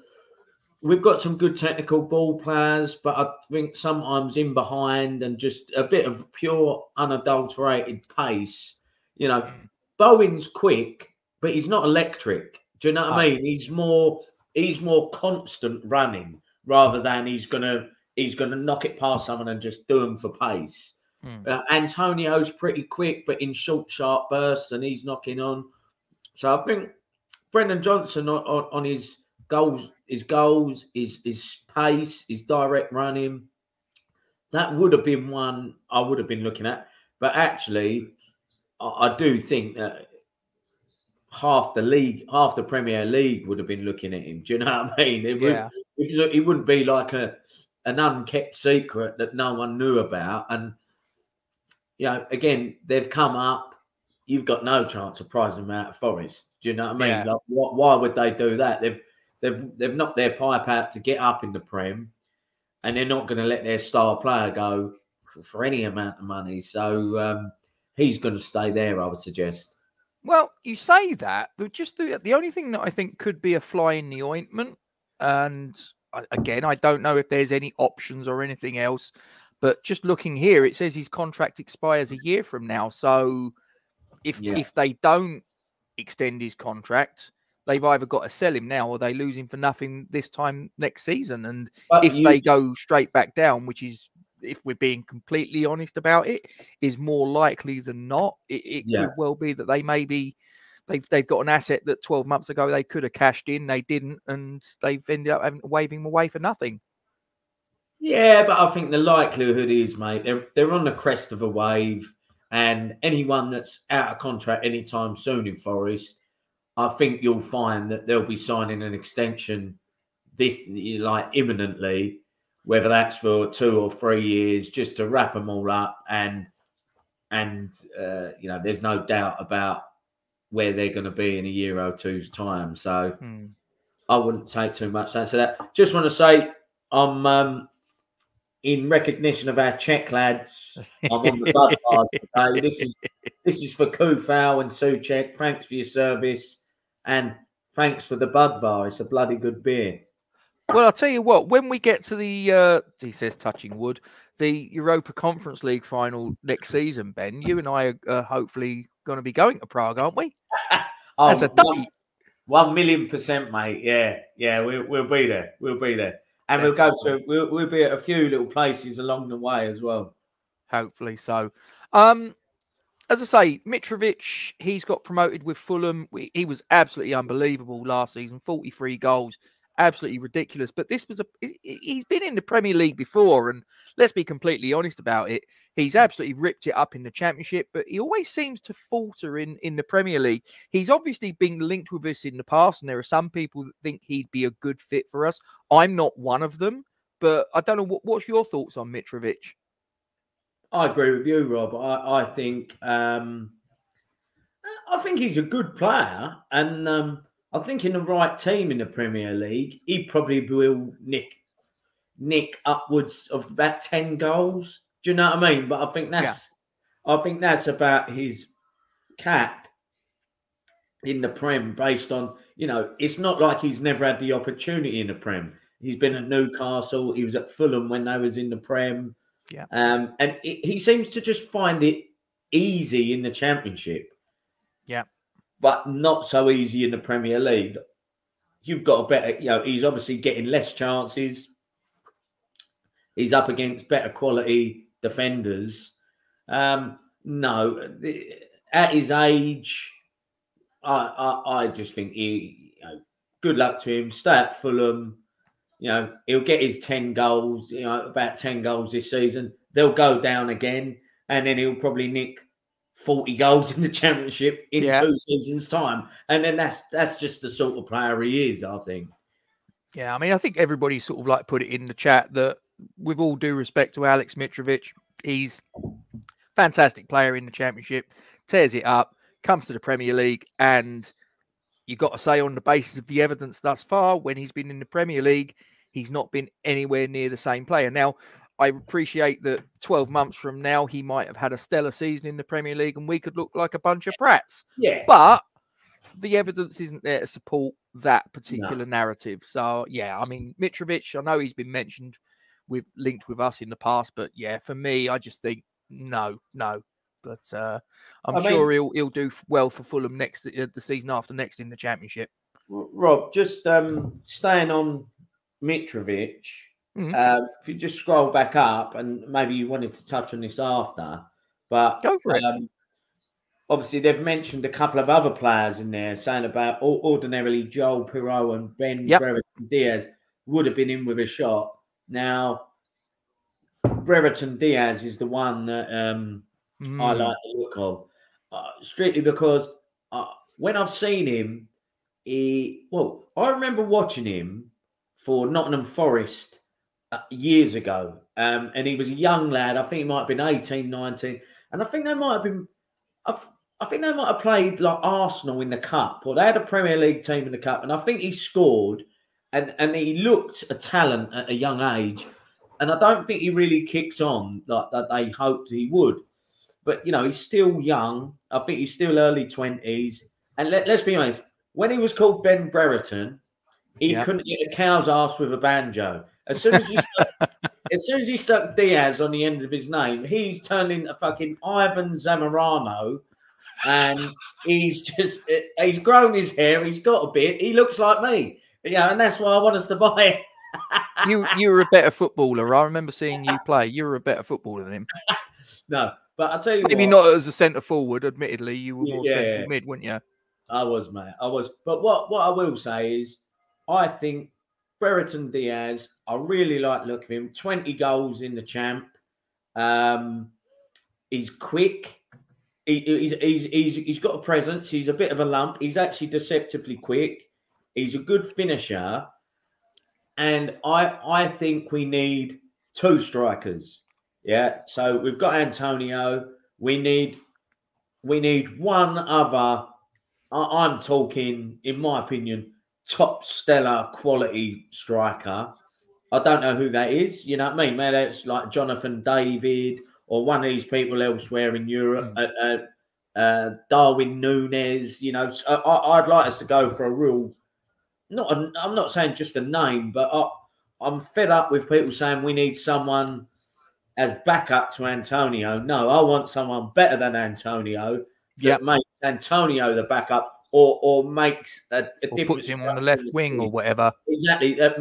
we've got some good technical ball players, but I think sometimes in behind and just a bit of pure unadulterated pace. You know, Bowen's quick, but he's not electric. Do you know what oh. I mean? He's more he's more constant running rather than he's gonna he's gonna knock it past someone and just do them for pace. Mm. Uh, Antonio's pretty quick, but in short, sharp bursts, and he's knocking on. So I think Brennan Johnson on, on, on his goals. His goals, his, his pace, his direct running. That would have been one I would have been looking at. But actually, I, I do think that half the league, half the Premier League would have been looking at him. Do you know what I mean? It, yeah. would, it wouldn't be like a an unkept secret that no one knew about. And, you know, again, they've come up. You've got no chance of prizing them out of Forest. Do you know what I mean? Yeah. Like, why, why would they do that? They've They've they've knocked their pipe out to get up in the Prem, and they're not going to let their star player go for any amount of money. So um, he's going to stay there, I would suggest. Well, you say that. Just the, the only thing that I think could be a fly in the ointment, and again, I don't know if there's any options or anything else, but just looking here, it says his contract expires a year from now. So if yeah. if they don't extend his contract, they've either got to sell him now or they lose him for nothing this time next season. And but if you... they go straight back down, which is, if we're being completely honest about it, is more likely than not. It, it yeah. could well be that they maybe they've they've got an asset that twelve months ago they could have cashed in, they didn't, and they've ended up having to wave him away for nothing. Yeah, but I think the likelihood is, mate, they're they're on the crest of a wave, and anyone that's out of contract anytime soon in Forest, I think you'll find that they'll be signing an extension this like imminently, whether that's for two or three years, just to wrap them all up. And, and uh, you know, there's no doubt about where they're going to be in a year or two's time. So hmm. I wouldn't take too much sense of that. Just want to say I'm um, in recognition of our Czech lads. I'm on the bud bars today. This is, this is for Kufal and Suchek. Thanks for your service. And thanks for the bud bar. It's a bloody good beer. Well, I'll tell you what, when we get to the, uh, he says touching wood, the Europa Conference League final next season, Ben, you and I are hopefully going to be going to Prague, aren't we? oh, As a one, one million percent, mate. Yeah, yeah, we, we'll be there. We'll be there. And Definitely. we'll go to, we'll, we'll be at a few little places along the way as well. Hopefully so. Um, As I say, Mitrovic, he's got promoted with Fulham. We, he was absolutely unbelievable last season, forty-three goals. Absolutely ridiculous. But this was a, he's been in the Premier League before, and let's be completely honest about it, he's absolutely ripped it up in the Championship, but he always seems to falter in, in the Premier League. He's obviously been linked with us in the past, and there are some people that think he'd be a good fit for us. I'm not one of them, but I don't know. What, what's your thoughts on Mitrovic? I agree with you, Rob. I, I think, um, I think he's a good player, and, um, I think in the right team in the Premier League, he probably will nick nick upwards of about ten goals. Do you know what I mean? But I think that's yeah. I think that's about his cap in the Prem, based on, you know, it's not like he's never had the opportunity in the Prem. He's been at Newcastle, he was at Fulham when they was in the Prem. Yeah. Um, and it, he seems to just find it easy in the Championship. Yeah. But not so easy in the Premier League. You've got a better, you know, he's obviously getting less chances. He's up against better quality defenders. Um, no, at his age, I, I, I just think he, you know, good luck to him. Stay at Fulham. You know, he'll get his ten goals, you know, about ten goals this season. They'll go down again, and then he'll probably nick forty goals in the Championship in yeah. two seasons' time. And then that's that's just the sort of player he is, I think. Yeah, I mean, I think everybody sort of like put it in the chat that, with all due respect to Alex Mitrovic, he's a fantastic player in the Championship, tears it up, comes to the Premier League, and you've got to say, on the basis of the evidence thus far, when he's been in the Premier League, he's not been anywhere near the same player. Now, I appreciate that twelve months from now, he might have had a stellar season in the Premier League and we could look like a bunch of brats. Yeah. But the evidence isn't there to support that particular no. narrative. So, yeah, I mean, Mitrovic, I know he's been mentioned, with linked with us in the past, but yeah, for me, I just think no, no. But uh, I'm I sure mean, he'll, he'll do well for Fulham next uh, the season after next in the Championship. Rob, just um, staying on Mitrovic, Mm-hmm. uh, if you just scroll back up, and maybe you wanted to touch on this after, but Go for it. Um, obviously they've mentioned a couple of other players in there, saying about ordinarily Joel Piroe and Ben yep. Brereton-Diaz would have been in with a shot. Now, Brereton-Diaz is the one that um, mm. I like the look of, uh, strictly because uh, when I've seen him, he well, I remember watching him for Nottingham Forest Uh, years ago, um, and he was a young lad. I think he might have been eighteen, nineteen, and I think they might have been. I, I think they might have played like Arsenal in the cup, or they had a Premier League team in the cup. And I think he scored, and and he looked a talent at a young age, and I don't think he really kicked on like that they hoped he would. But you know, he's still young. I think he's still early twenties. And let, let's be honest, when he was called Ben Brereton, he yep. couldn't get a cow's ass with a banjo. As soon as he stuck, as soon as he stuck Diaz on the end of his name, he's turning a fucking Ivan Zamorano. And he's just, he's grown his hair, he's got a beard, he looks like me. Yeah, and that's why I want us to buy it. you, you were a better footballer. I remember seeing you play. You were a better footballer than him. No, but I'll tell you Maybe what, not as a centre-forward, admittedly. You were more yeah, central mid, weren't you? I was, mate. I was. But what, what I will say is, I think Brereton-Diaz, I really like the look of him. twenty goals in the champ. Um, he's quick. He, he's, he's, he's, he's got a presence. He's a bit of a lump. He's actually deceptively quick. He's a good finisher. And I, I think we need two strikers. Yeah. So we've got Antonio. We need, we need one other. I, I'm talking, in my opinion, top stellar quality striker. I don't know who that is. You know what I mean? Maybe it's like Jonathan David or one of these people elsewhere in Europe. Mm. Uh, uh, uh, Darwin Núñez. You know, so I, I'd like us to go for a real. Not a, I'm not saying just a name, but I, I'm fed up with people saying we need someone as backup to Antonio. No, I want someone better than Antonio that yep. makes Antonio the backup, or or makes a, a or difference. Puts him on the left wing or whatever. Exactly, that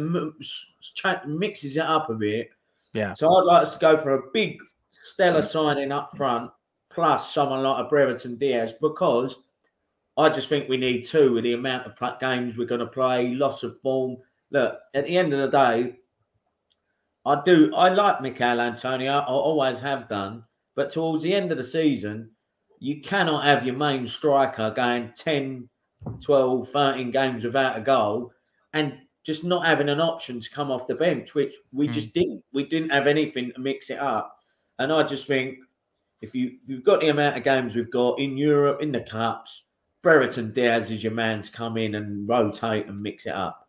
mixes it up a bit. Yeah. So I'd like us to go for a big stellar signing up front, plus someone like a Brereton-Diaz, because I just think we need two with the amount of games we're going to play, loss of form. Look, at the end of the day, I do. I like Michail Antonio. I always have done. But towards the end of the season, you cannot have your main striker going ten, twelve, thirteen games without a goal and just not having an option to come off the bench, which we mm. just didn't. We didn't have anything to mix it up. And I just think if, you, if you've got the amount of games we've got in Europe, in the Cups, Brereton-Diaz is your man to come in and rotate and mix it up.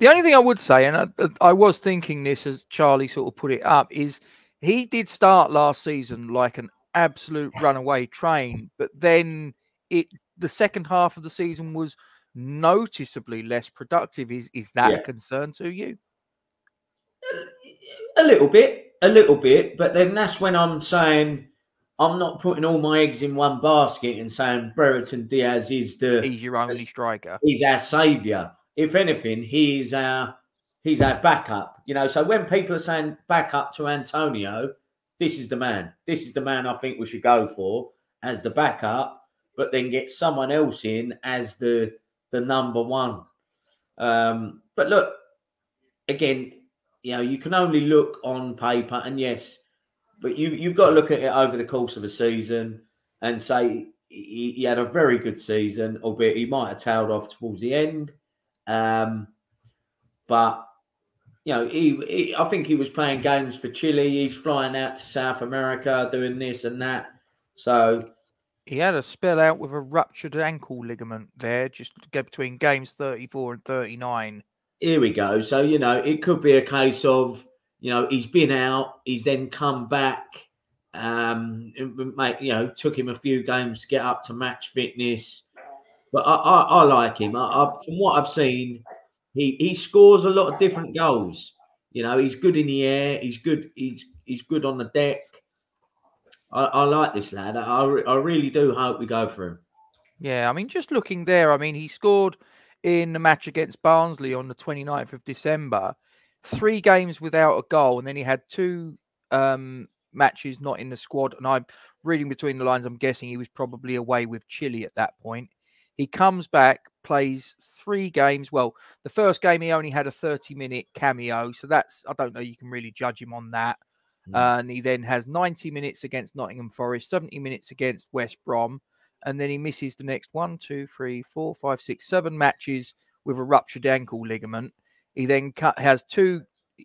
The only thing I would say, and I, I was thinking this as Charlie sort of put it up, is he did start last season like an absolute runaway train, but then it the second half of the season was noticeably less productive. Is is that yeah. a concern to you? A little bit, a little bit, but then that's when I'm saying I'm not putting all my eggs in one basket and saying Brereton-Diaz is the... He's your only striker. He's our saviour. If anything, he is our, he's our backup. You know, so when people are saying backup to Antonio, this is the man. This is the man I think we should go for as the backup, but then get someone else in as the, the number one. Um, but look, again, you know, you can only look on paper, and yes... But you, you've got to look at it over the course of a season and say he, he had a very good season, albeit he might have tailed off towards the end. Um, but, you know, he, he, I think he was playing games for Chile. He's flying out to South America, doing this and that. So he had a spell out with a ruptured ankle ligament there, just between games thirty-four and thirty-nine. Here we go. So, you know, it could be a case of, you know, he's been out. He's then come back. Um, mate, you know, took him a few games to get up to match fitness. But I, I, I like him. I, I, from what I've seen, he he scores a lot of different goals. You know, he's good in the air. He's good. He's he's good on the deck. I, I like this lad. I I really do hope we go for him. Yeah, I mean, just looking there. I mean, he scored in the match against Barnsley on the twenty-ninth of December. Three games without a goal, and then he had two um, matches not in the squad. And I'm reading between the lines, I'm guessing he was probably away with Chile at that point. He comes back, plays three games. Well, the first game, he only had a thirty-minute cameo. So that's, I don't know, you can really judge him on that. Mm. Uh, and he then has ninety minutes against Nottingham Forest, seventy minutes against West Brom. And then he misses the next one, two, three, four, five, six, seven matches with a ruptured ankle ligament. He then has two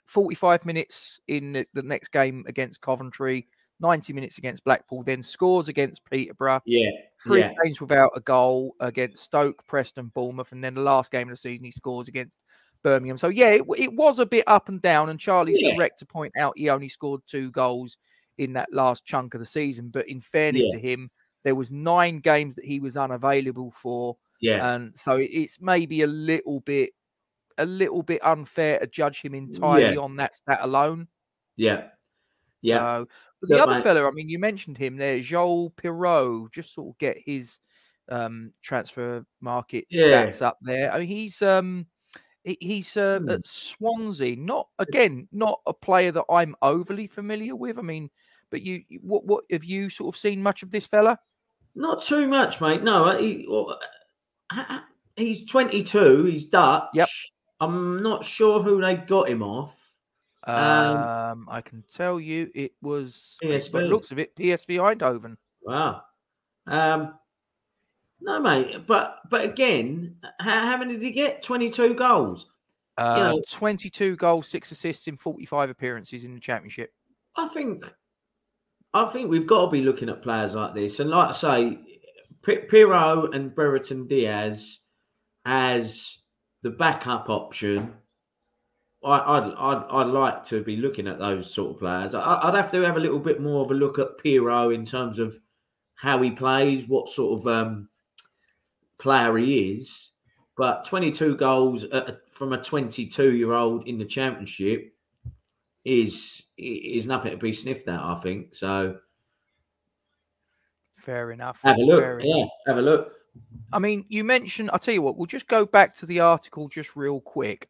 forty-five minutes in the next game against Coventry, ninety minutes against Blackpool, then scores against Peterborough. Yeah. Three yeah. games without a goal against Stoke, Preston, Bournemouth. And then the last game of the season, he scores against Birmingham. So, yeah, it, it was a bit up and down. And Charlie's yeah. correct to point out he only scored two goals in that last chunk of the season. But in fairness yeah. to him, there was nine games that he was unavailable for. Yeah. And so it's maybe a little bit, a little bit unfair to judge him entirely yeah. on that stat alone. Yeah. Yeah. So, but the but other my... fella, I mean, you mentioned him there, Joel Piroe, just sort of get his um, transfer market yeah. stats up there. I mean, he's, um, he's uh, mm. at Swansea, not, again, not a player that I'm overly familiar with. I mean, but you, what, what have you sort of seen much of this fella? Not too much, mate. No, he, well, he's twenty-two. He's Dutch. Yep. I'm not sure who they got him off. Um, um, I can tell you it was, P S V. By the looks of it, P S V Eindhoven. Wow. Um, no, mate, but but again, how, how many did he get? twenty-two goals. Uh, you know, twenty-two goals, six assists in forty-five appearances in the Championship. I think, I think we've got to be looking at players like this. And like I say, Piroe and Brereton-Diaz as the backup option. I'd, I'd, I'd like to be looking at those sort of players. I, I'd have to have a little bit more of a look at Piroe in terms of how he plays, what sort of um, player he is. But twenty-two goals at, from a twenty-two-year-old in the Championship is is nothing to be sniffed at, I think. So, fair enough. Have a look. Fair yeah, enough. Have a look. I mean, you mentioned, I'll tell you what, we'll just go back to the article just real quick.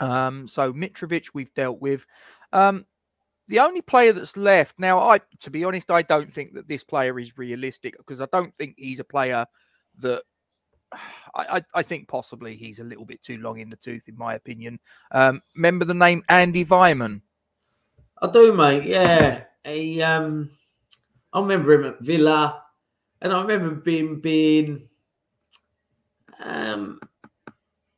Um, so Mitrovic we've dealt with. Um, the only player that's left now, I to be honest, I don't think that this player is realistic because I don't think he's a player that I, I, I think possibly he's a little bit too long in the tooth, in my opinion. Um, remember the name Andy Vyman? I do, mate. Yeah, he, um, I remember him at Villa, and I remember him being, um.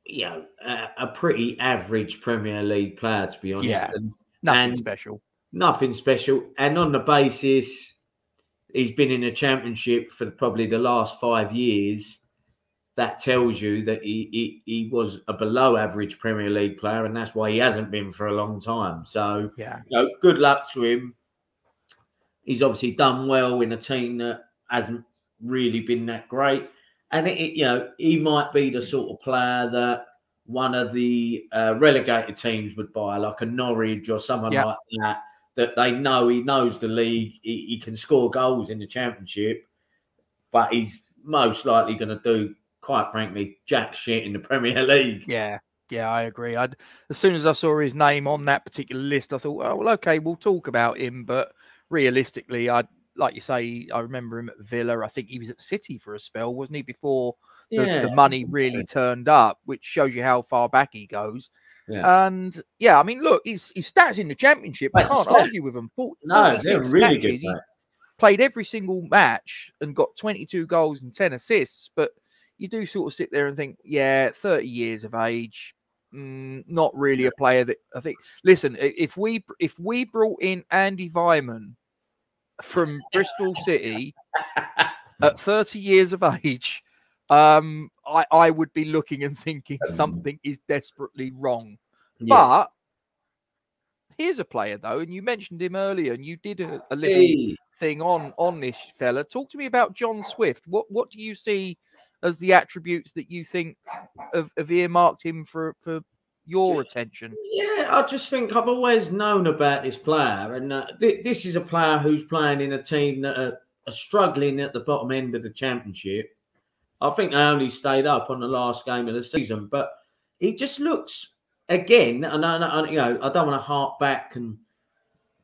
you know, a, a pretty average Premier League player, to be honest. Yeah, and, nothing and special. Nothing special. And on the basis, he's been in the Championship for probably the last five years. That tells you that he, he, he was a below-average Premier League player, and that's why he hasn't been for a long time. So, yeah. you know, good luck to him. He's obviously done well in a team that hasn't really been that great. And, it, it, you know, he might be the sort of player that one of the uh, relegated teams would buy, like a Norwich or someone yep. like that, that they know he knows the league, he, he can score goals in the Championship, but he's most likely going to do, quite frankly, jack shit in the Premier League. Yeah, yeah, I agree. I'd, as soon as I saw his name on that particular list, I thought, oh, well, okay, we'll talk about him, but realistically, I'd, like you say, I remember him at Villa. I think he was at City for a spell, wasn't he, before the, yeah. the money really turned up, which shows you how far back he goes. Yeah. And, yeah, I mean, look, his, his stats in the Championship, I can't argue with them. forty, no, they're really matches. Good. Mate. He played every single match and got twenty-two goals and ten assists, but you do sort of sit there and think, yeah, thirty years of age, mm, not really a player that I think... Listen, if we, if we brought in Andy Vyman from Bristol City at thirty years of age, um, I, I would be looking and thinking something is desperately wrong. Yeah. But here's a player, though, and you mentioned him earlier, and you did a, a little hey. thing on, on this fella. Talk to me about John Swift. What what do you see as the attributes that you think have, have earmarked him for, for your attention? Yeah, I just think I've always known about this player, and uh, th this is a player who's playing in a team that are, are struggling at the bottom end of the Championship. I think they only stayed up on the last game of the season, but he just looks again, and I, and I you know, I don't want to harp back, and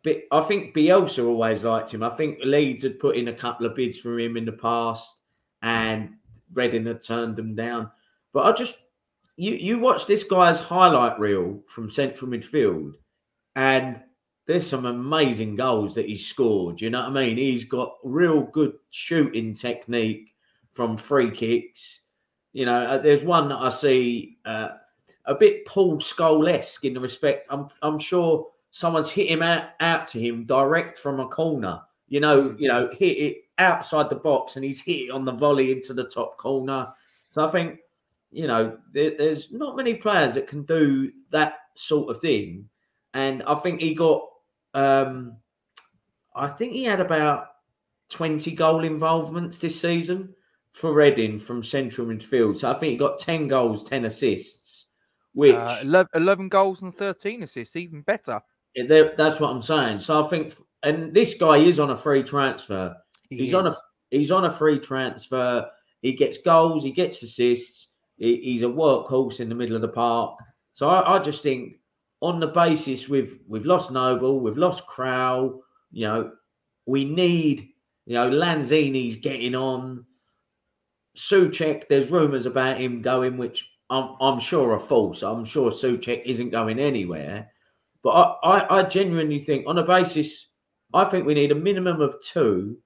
but I think Bielsa always liked him. I think Leeds had put in a couple of bids for him in the past, and Reading had turned them down. But I just You, you watch this guy's highlight reel from central midfield, and there's some amazing goals that he's scored. You know what I mean? He's got real good shooting technique from free kicks. You know, there's one that I see uh, a bit Paul Scholes-esque in the respect. I'm I'm sure someone's hit him out, out to him direct from a corner. You know, you know, hit it outside the box, and he's hit it on the volley into the top corner. So I think you know, there, there's not many players that can do that sort of thing. And I think he got, um, I think he had about twenty goal involvements this season for Reading from central midfield. So I think he got ten goals, ten assists, which uh, eleven goals and thirteen assists, even better. That's what I'm saying. So I think, and this guy is on a free transfer. He he's is. on a he's on a free transfer. He gets goals, he gets assists. He, he's a workhorse in the middle of the park. So I, I just think, on the basis we've we've lost Noble, we've lost Crowell. You know, we need, you know, Lanzini's getting on. Suchek, there's rumours about him going, which I'm I'm sure are false. I'm sure Suchek isn't going anywhere. But I, I, I genuinely think, on a basis, I think we need a minimum of two,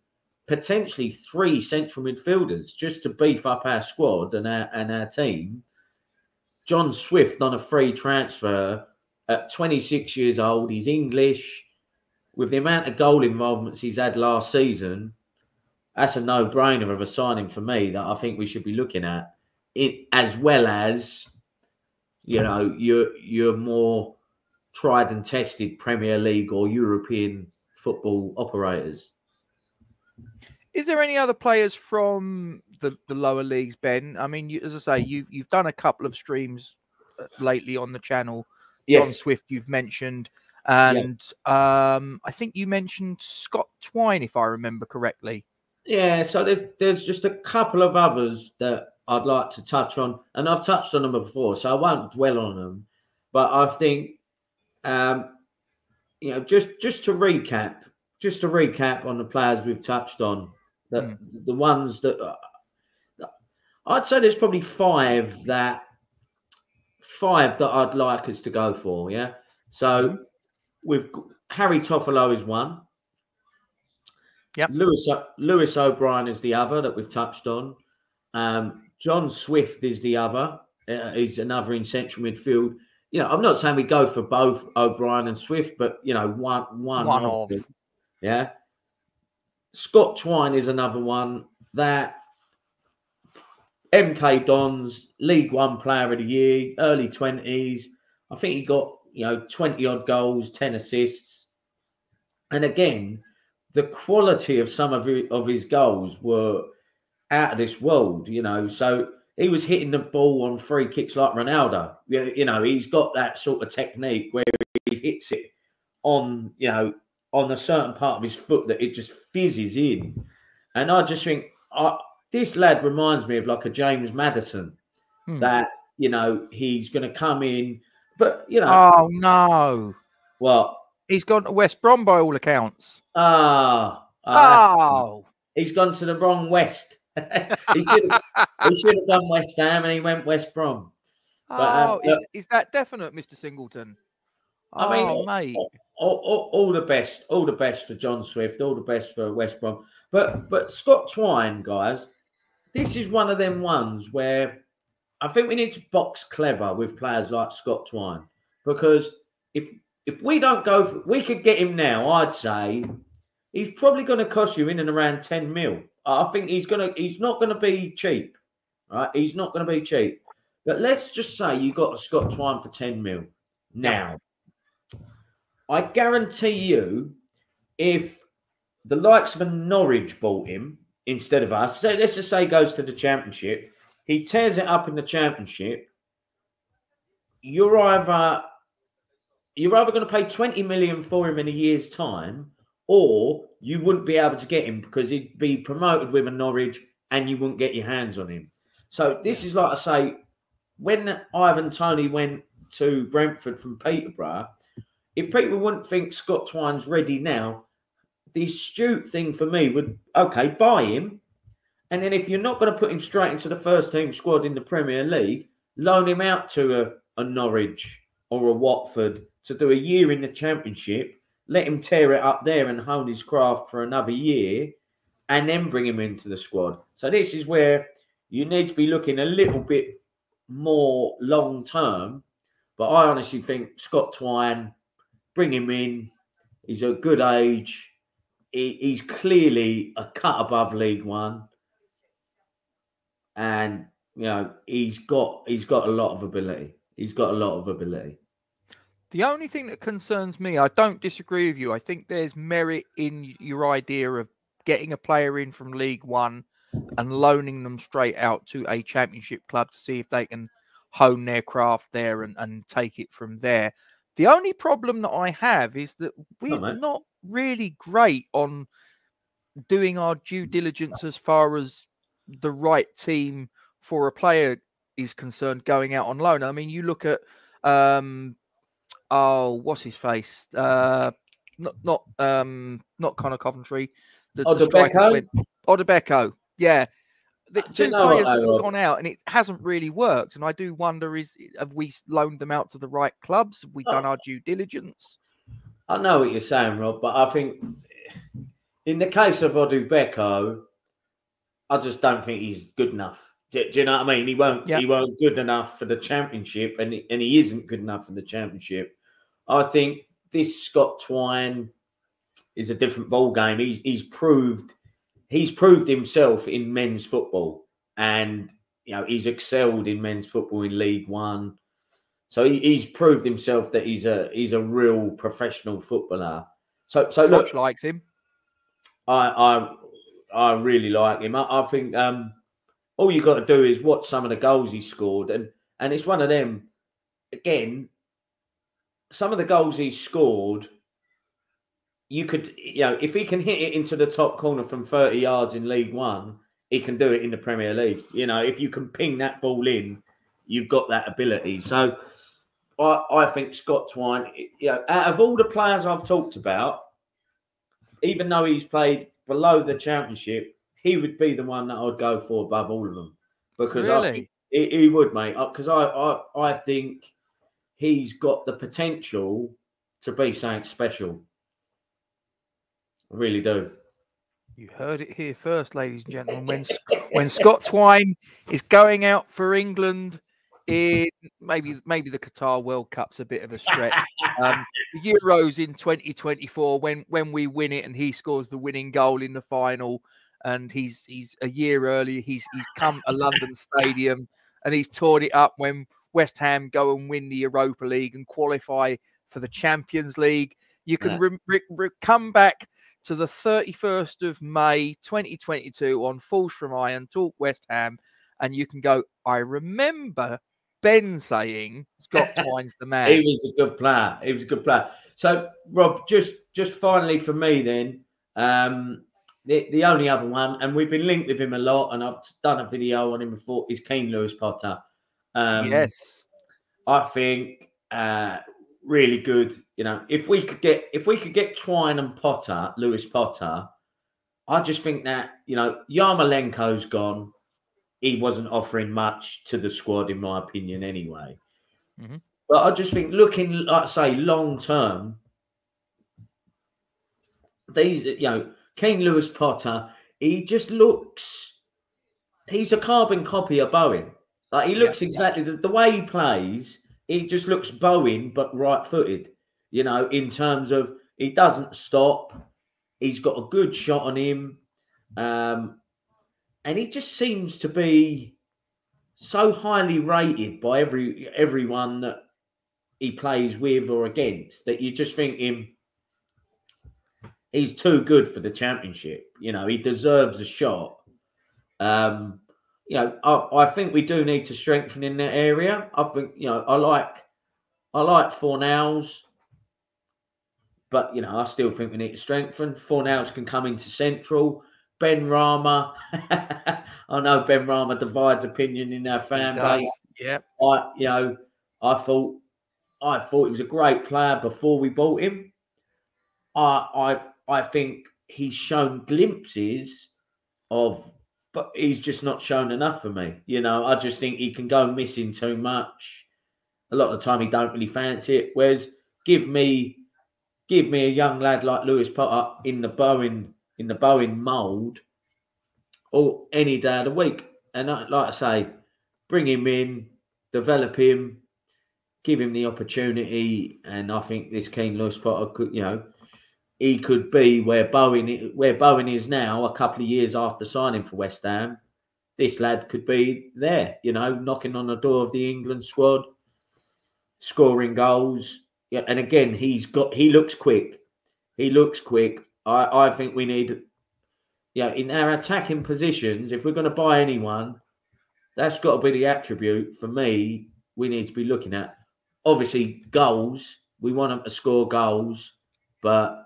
potentially three central midfielders just to beef up our squad and our, and our team. John Swift on a free transfer at twenty-six years old. He's English. With the amount of goal involvements he's had last season, that's a no-brainer of a signing for me that I think we should be looking at. It, as well as, you know, your, your more tried and tested Premier League or European football operators. Is there any other players from the, the lower leagues, Ben? I mean, you, as I say, you've, you've done a couple of streams lately on the channel. Yes. John Swift, you've mentioned. And yeah. um, I think you mentioned Scott Twine, if I remember correctly. Yeah, so there's there's just a couple of others that I'd like to touch on. And I've touched on them before, so I won't dwell on them. But I think, um, you know, just, just to recap, just to recap on the players we've touched on, the, mm. the ones that... Uh, I'd say there's probably five that, five that I'd like us to go for, yeah? So... We've Harry Toffolo is one. Yep. Lewis Lewis O'Brien is the other that we've touched on. Um, John Swift is the other. Uh, he's another in central midfield. You know, I'm not saying we go for both O'Brien and Swift, but you know, one one, one of them. Yeah. Scott Twine is another one that M K Dons, League One Player of the Year, early twenties. I think he got, you know, twenty-odd goals, ten assists. And again, the quality of some of his, of his goals were out of this world, you know. So he was hitting the ball on free kicks like Ronaldo. You know, he's got that sort of technique where he hits it on, you know, on a certain part of his foot that it just fizzes in. And I just think, I, this lad reminds me of like a James Maddison, hmm. that, you know, he's going to come in. But, you know... Oh, no. What? He's gone to West Brom by all accounts. Oh. Uh, oh. He's gone to the wrong West. he, should have, he should have done West Ham and he went West Brom. But, oh, um, but, is, is that definite, Mister Singleton? I mean, oh, mate. All, all, all, all the best. All the best for John Swift. All the best for West Brom. But, but Scott Twine, guys, this is one of them ones where... I think we need to box clever with players like Scott Twine, because if if we don't go, for, we could get him now. I'd say he's probably going to cost you in and around ten mil. I think he's gonna he's not going to be cheap, right? He's not going to be cheap. But let's just say you got a Scott Twine for ten mil now. I guarantee you, if the likes of a Norwich bought him instead of us, so let's just say he goes to the Championship. He tears it up in the Championship. You're either you're either going to pay twenty million for him in a year's time, or you wouldn't be able to get him because he'd be promoted with a Norwich and you wouldn't get your hands on him. So this is like I say, when Ivan Toney went to Brentford from Peterborough, if people wouldn't think Scott Twine's ready now, the astute thing for me would, okay, buy him. And then if you're not going to put him straight into the first-team squad in the Premier League, loan him out to a, a Norwich or a Watford to do a year in the Championship, let him tear it up there and hone his craft for another year, and then bring him into the squad. So this is where you need to be looking a little bit more long-term. But I honestly think Scott Twine, bring him in. He's a good age. He, he's clearly a cut above League One. And you know, he's got he's got a lot of ability. He's got a lot of ability. The only thing that concerns me, I don't disagree with you. I think there's merit in your idea of getting a player in from League One and loaning them straight out to a championship club to see if they can hone their craft there and, and take it from there. The only problem that I have is that we're oh, not really great on doing our due diligence as far as the right team for a player is concerned going out on loan. I mean, you look at... Um, Oh, what's his face? Uh, not not um, not Conor Coventry. The, the striker went Odebeko. Yeah, the two players that have gone out, and it hasn't really worked. And I do wonder: is have we loaned them out to the right clubs? Have we done our due diligence? I know what you're saying, Rob, but I think in the case of Odebeko, I just don't think he's good enough. Do you know what I mean? He won't. Yep. He won't good enough for the championship, and he, and he isn't good enough for the championship. I think this Scott Twine is a different ball game. He's he's proved he's proved himself in men's football, and you know he's excelled in men's football in League One. So he, he's proved himself that he's a he's a real professional footballer. So so Clutch look, likes him. I I I really like him. I, I think. Um, All you got to do is watch some of the goals he scored. And, and it's one of them, again, some of the goals he scored, you could, you know, if he can hit it into the top corner from thirty yards in League One, he can do it in the Premier League. You know, if you can ping that ball in, you've got that ability. So I, I think Scott Twine, you know, out of all the players I've talked about, even though he's played below the championship, he would be the one that I'd go for above all of them. Because really? I, he, he would, mate. Because I, I, I think he's got the potential to be something special. I really do. You heard it here first, ladies and gentlemen. When, when Scott Twine is going out for England in maybe maybe the Qatar World Cup's a bit of a stretch. Um, the Euros in twenty twenty-four, when, when we win it and he scores the winning goal in the final... And he's he's a year earlier. He's he's come to London Stadium and he's torn it up when West Ham go and win the Europa League and qualify for the Champions League. You can re re re come back to the thirty-first of May twenty twenty-two on Forged from Iron, talk West Ham, and you can go, I remember Ben saying Scott Twine's the man. He was a good player. He was a good player. So, Rob, just just finally for me then. Um, The, the only other one, and we've been linked with him a lot, and I've done a video on him before, is Keane Lewis Potter. Um, yes. I think uh, really good. You know, if we could get if we could get Twine and Potter, Lewis Potter, I just think that, you know, Yarmolenko's gone. He wasn't offering much to the squad, in my opinion, anyway. Mm-hmm. But I just think looking, like I say, long term, these, you know, Keane Lewis Potter, he just looks, he's a carbon copy of Bowen. Like he looks yeah, exactly, yeah. The, the way he plays, he just looks Bowen, but right-footed, you know, in terms of he doesn't stop. He's got a good shot on him. Um, and he just seems to be so highly rated by every everyone that he plays with or against that you just think him, he's too good for the championship. You know, he deserves a shot. Um, you know, I, I think we do need to strengthen in that area. I think, you know, I like I like Fornals, but, you know, I still think we need to strengthen. Fornals can come into central. Ben Rama. I know Ben Rama divides opinion in our fan base. Yeah. I, you know, I thought, I thought he was a great player before we bought him. I, I I think he's shown glimpses of, but he's just not shown enough for me. You know, I just think he can go missing too much. A lot of the time, he don't really fancy it. Whereas, give me, give me a young lad like Lewis Potter in the Bowen in the Bowen mould, or any day of the week. And I, like I say, bring him in, develop him, give him the opportunity, and I think this Keane Lewis Potter could, you know. He could be where Bowen where Bowen is now, a couple of years after signing for West Ham. this lad could be there, you know, knocking on the door of the England squad, scoring goals. Yeah, and again, he's got, he looks quick. He looks quick. I, I think we need, yeah, you know, in our attacking positions, if we're going to buy anyone, that's got to be the attribute for me we need to be looking at. Obviously, goals. We want them to score goals, but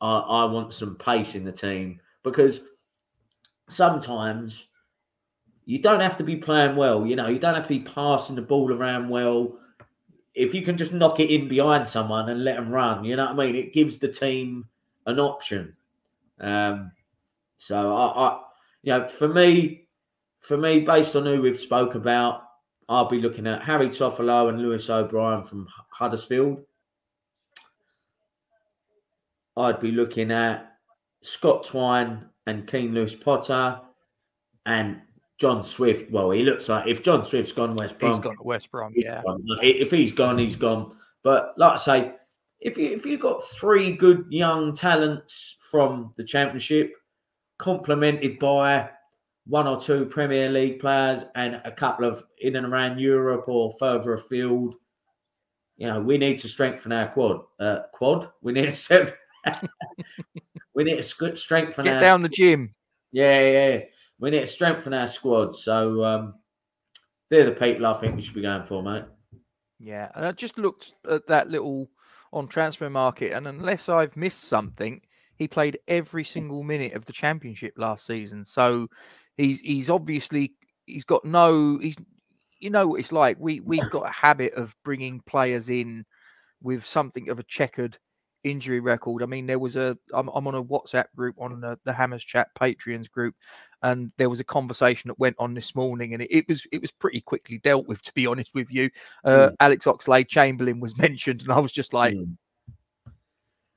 I, I want some pace in the team, because sometimes you don't have to be playing well. You know, you don't have to be passing the ball around well. If you can just knock it in behind someone and let them run, you know what I mean? It gives the team an option. Um, so, I, I, you know, for me, for me, based on who we've spoke about, I'll be looking at Harry Toffolo and Lewis O'Brien from Huddersfield. I'd be looking at Scott Twine and Keen Lewis-Potter and John Swift. Well, he looks like if John Swift's gone West Brom. He's gone to West Brom, yeah. If he's gone, he's gone. But like I say, if, you, if you've got three good young talents from the Championship, complemented by one or two Premier League players and a couple of in and around Europe or further afield, you know, we need to strengthen our quad. Uh, quad? We need to... we need to strengthen. Get our down the gym. Yeah, yeah. We need to strengthen our squad. So um, they're the people I think we should be going for, mate. Yeah, and I just looked at that little on transfer market, and unless I've missed something, he played every single minute of the Championship last season. So he's he's obviously he's got no he's you know what it's like. We we've got a habit of bringing players in with something of a checkered injury record. I mean, there was a, I'm, I'm on a WhatsApp group on the, the Hammers Chat Patreons group, and there was a conversation that went on this morning, and it, it was it was pretty quickly dealt with, to be honest with you. Uh, mm. Alex Oxlade-Chamberlain was mentioned, and I was just like, mm.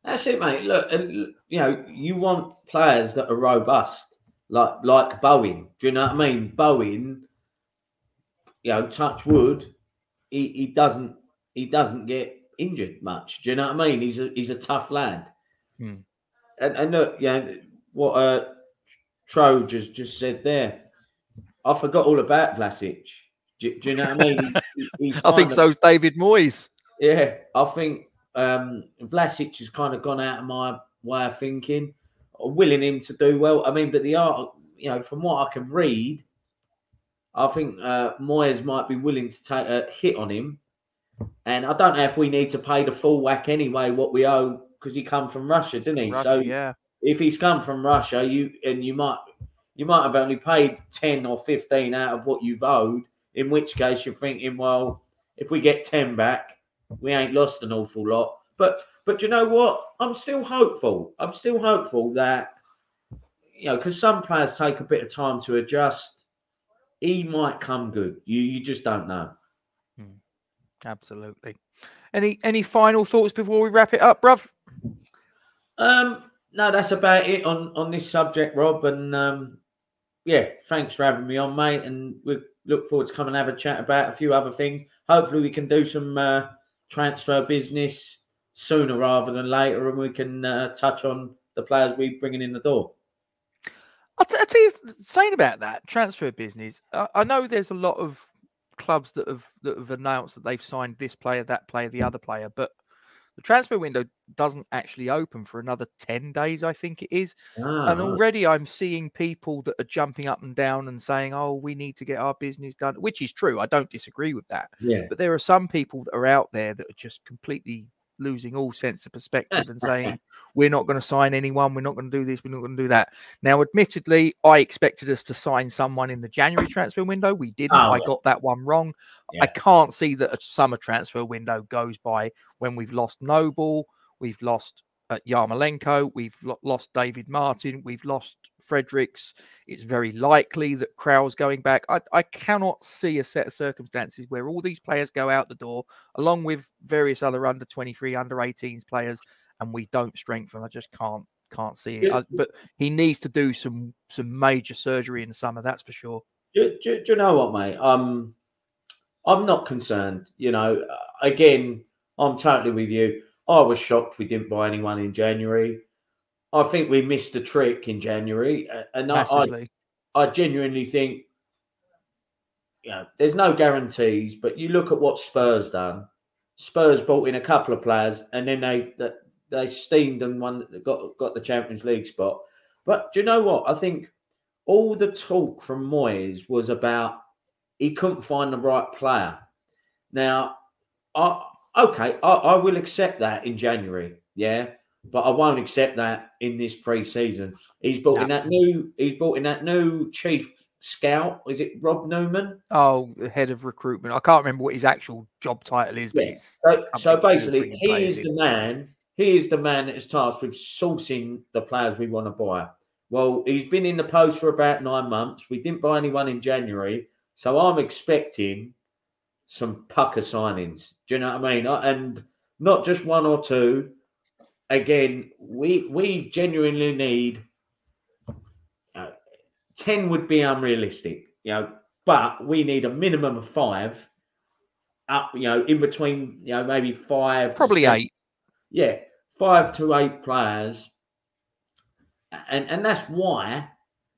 "That's it, mate. Look, and you know, you want players that are robust, like like Bowen. Do you know what I mean? Bowen, you know, touch wood, he he doesn't he doesn't get injured much. Do you know what I mean? He's a he's a tough lad. Hmm. And and look, you know, what uh Troj has just said there. I forgot all about Vlasic. Do, do you know what I mean? He, he's I think of, so's David Moyes. Yeah, I think um Vlasic has kind of gone out of my way of thinking, or willing him to do well. I mean, but the art, you know, from what I can read, I think uh Moyes might be willing to take a hit on him. And I don't know if we need to pay the full whack anyway, what we owe, because he come from Russia, didn't he? Russia, so yeah. If he's come from Russia, you and you might you might have only paid ten or fifteen out of what you've owed, in which case you're thinking, well, if we get ten back, we ain't lost an awful lot. But but you know what? I'm still hopeful. I'm still hopeful that, you know, because some players take a bit of time to adjust. He might come good. You you just don't know. Hmm. Absolutely. Any any final thoughts before we wrap it up, bruv? Um, no, that's about it on on this subject, Rob. And um, yeah, thanks for having me on, mate. And we look forward to coming and have a chat about a few other things. Hopefully, we can do some uh, transfer business sooner rather than later, and we can uh, touch on the players we're bringing in the door. I'll, t I'll tell you, saying about that transfer business, I, I know there's a lot of clubs that have that have announced that they've signed this player, that player, the other player, but the transfer window doesn't actually open for another ten days, I think it is. Ah. And already I'm seeing people that are jumping up and down and saying, oh, we need to get our business done, which is true. I don't disagree with that. Yeah. But there are some people that are out there that are just completely losing all sense of perspective and saying, we're not going to sign anyone, we're not going to do this, we're not going to do that. Now, admittedly, I expected us to sign someone in the January transfer window. We didn't. Oh, I got that one wrong. Yeah. I can't see that a summer transfer window goes by when we've lost Noble, we've lost uh, Yarmolenko, we've lo lost David Martin, we've lost Fredericks. It's very likely that Crowell's going back. I, I cannot see a set of circumstances where all these players go out the door, along with various other under twenty-three, under eighteens players, and we don't strengthen. I just can't can't see it. I, but he needs to do some some major surgery in the summer, that's for sure. Do, do, do you know what, mate? Um, I'm not concerned. You know, again, I'm totally with you. I was shocked we didn't buy anyone in January. I think we missed a trick in January, and I, I I genuinely think, you know, there's no guarantees, but you look at what Spurs done. Spurs bought in a couple of players, and then they they steamed and won, got got the Champions League spot. But do you know what? I think all the talk from Moyes was about he couldn't find the right player. Now, I okay, I, I will accept that in January, yeah, but I won't accept that in this pre-season. He's brought no. in that new. He's brought in that new chief scout. Is it Rob Newman? Oh, the head of recruitment. I can't remember what his actual job title is. Yeah. But so, so basically, he is in. the man. He is the man that is tasked with sourcing the players we want to buy. Well, he's been in the post for about nine months. We didn't buy anyone in January, so I'm expecting some pucker signings. Do you know what I mean? And not just one or two. Again, we we genuinely need uh, ten would be unrealistic, you know, but we need a minimum of five up, you know, in between, you know, maybe five, probably eight. Yeah, five to eight players. And and that's why,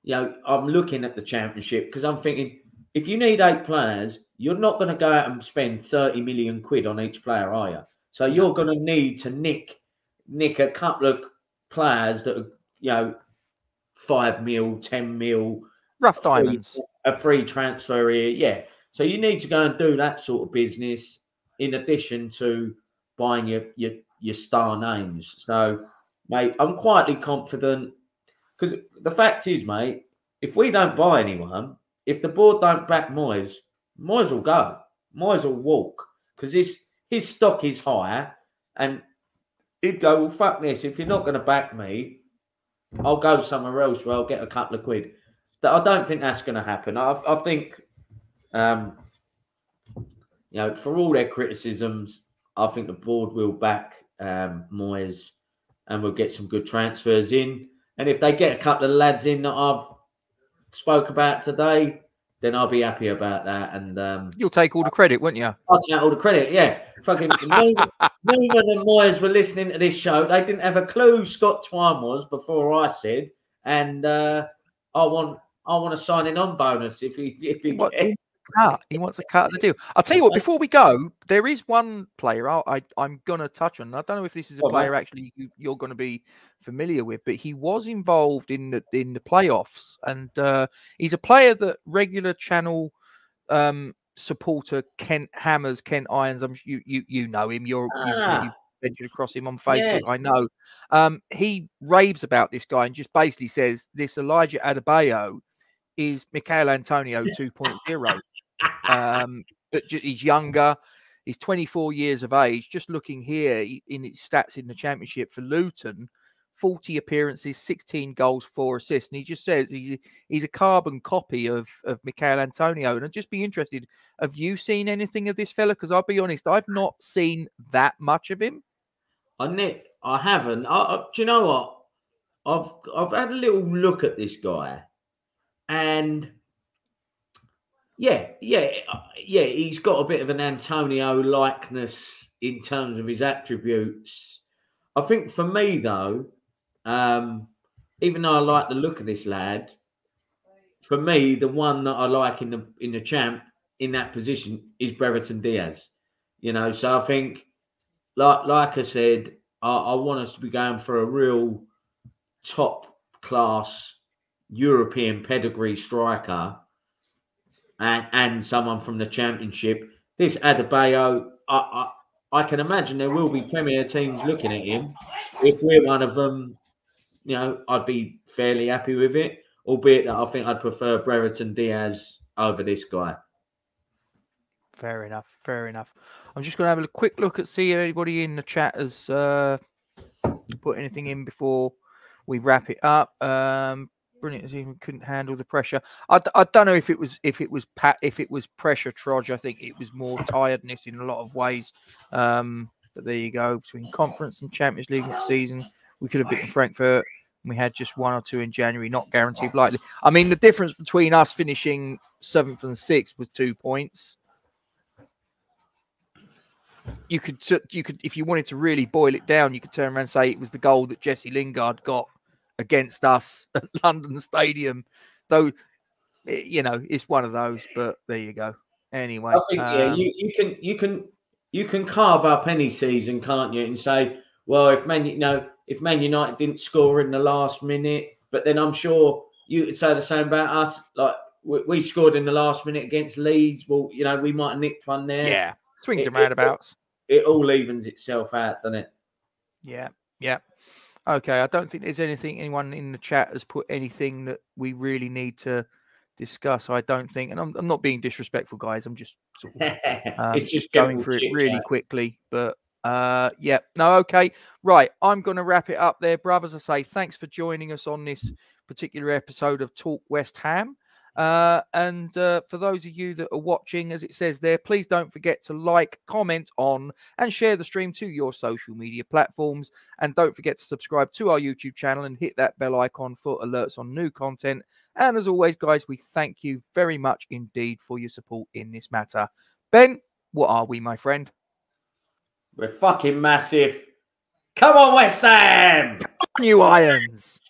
you know, I'm looking at the Championship, because I'm thinking if you need eight players, you're not going to go out and spend thirty million quid on each player, are you? So you're going to need to nick Nick a couple of players that are, you know, five mil, ten mil, rough diamonds, a free transfer here, yeah. So you need to go and do that sort of business in addition to buying your your your star names. So, mate, I'm quietly confident, because the fact is, mate, if we don't buy anyone, if the board don't back Moyes, Moyes will go, Moyes will walk, because his his stock is higher and he'd go, well, fuck this. If you're not going to back me, I'll go somewhere else where I'll get a couple of quid. But I don't think that's going to happen. I, I think, um, you know, for all their criticisms, I think the board will back um, Moyes, and we'll get some good transfers in. And if they get a couple of lads in that I've spoke about today, then I'll be happy about that. And um, you'll take all the credit, won't you? I'll take all the credit, yeah. Fucking Newman and Moyes were listening to this show. They didn't have a clue who Scott Twine was before I said. And uh, I want I want a signing on bonus if he if he, he wants a cut. He wants a cut of the deal. I'll tell you what, before we go, there is one player I, I I'm gonna touch on. I don't know if this is a oh, player man. actually you, you're gonna be familiar with, but he was involved in the in the playoffs, and uh, he's a player that regular channel um supporter Kent Hammers, Kent Irons. I'm you you you know him. You're ah. you've ventured across him on Facebook. Yes. I know. Um, he raves about this guy and just basically says this Elijah Adebayo is Michail Antonio two point oh. um, but he's younger. He's twenty-four years of age. Just looking here in his stats in the Championship for Luton. forty appearances, sixteen goals, four assists. And he just says he's he's a carbon copy of, of Michail Antonio. And I'd just be interested, have you seen anything of this fella? Because I'll be honest, I've not seen that much of him. I, Nick, I haven't. I, I, do you know what? I've, I've had a little look at this guy. And, yeah, yeah, yeah, he's got a bit of an Antonio likeness in terms of his attributes. I think for me, though, Um, even though I like the look of this lad, for me, the one that I like in the in the champ in that position is Brereton-Diaz. You know, so I think, like like I said, I, I want us to be going for a real top class European pedigree striker, and and someone from the Championship. This Adebayo, I, I I can imagine there will be Premier teams looking at him. If we're one of them, you know, I'd be fairly happy with it, albeit that I think I'd prefer Brereton-Diaz over this guy. Fair enough, fair enough. I'm just going to have a quick look at see if anybody in the chat has uh, put anything in before we wrap it up. Um, Brilliant, even couldn't handle the pressure. I, I don't know if it was if it was pat if it was pressure, Troj. I think it was more tiredness in a lot of ways. Um, but there you go. Between Conference and Champions League next season, we could have beaten Frankfurt. We had just one or two in January, not guaranteed likely. I mean, the difference between us finishing seventh and sixth was two points. You could you could if you wanted to really boil it down, you could turn around and say it was the goal that Jesse Lingard got against us at London Stadium, though it, you know, it's one of those. But there you go. Anyway, I think um, yeah, you, you can you can you can carve up any season, can't you? And say, well, if Man, you know, if Man United didn't score in the last minute, but then I'm sure you could say the same about us. Like we, we scored in the last minute against Leeds. Well, you know, we might have nicked one there. Yeah, swings and roundabouts. It all evens itself out, doesn't it? Yeah, yeah. Okay, I don't think there's anything anyone in the chat has put anything that we really need to discuss. I don't think, and I'm, I'm not being disrespectful, guys. I'm just sort of um, it's just going through it really quickly. But uh, yeah, no, okay, right. I'm going to wrap it up there, brothers. I say thanks for joining us on this particular episode of Talk West Ham. Uh, and uh, for those of you that are watching, as it says there, please don't forget to like, comment on and share the stream to your social media platforms. And don't forget to subscribe to our YouTube channel and hit that bell icon for alerts on new content. And as always, guys, we thank you very much indeed for your support in this matter. Ben, what are we, my friend? We're fucking massive. Come on, West Ham! Come on, you Irons!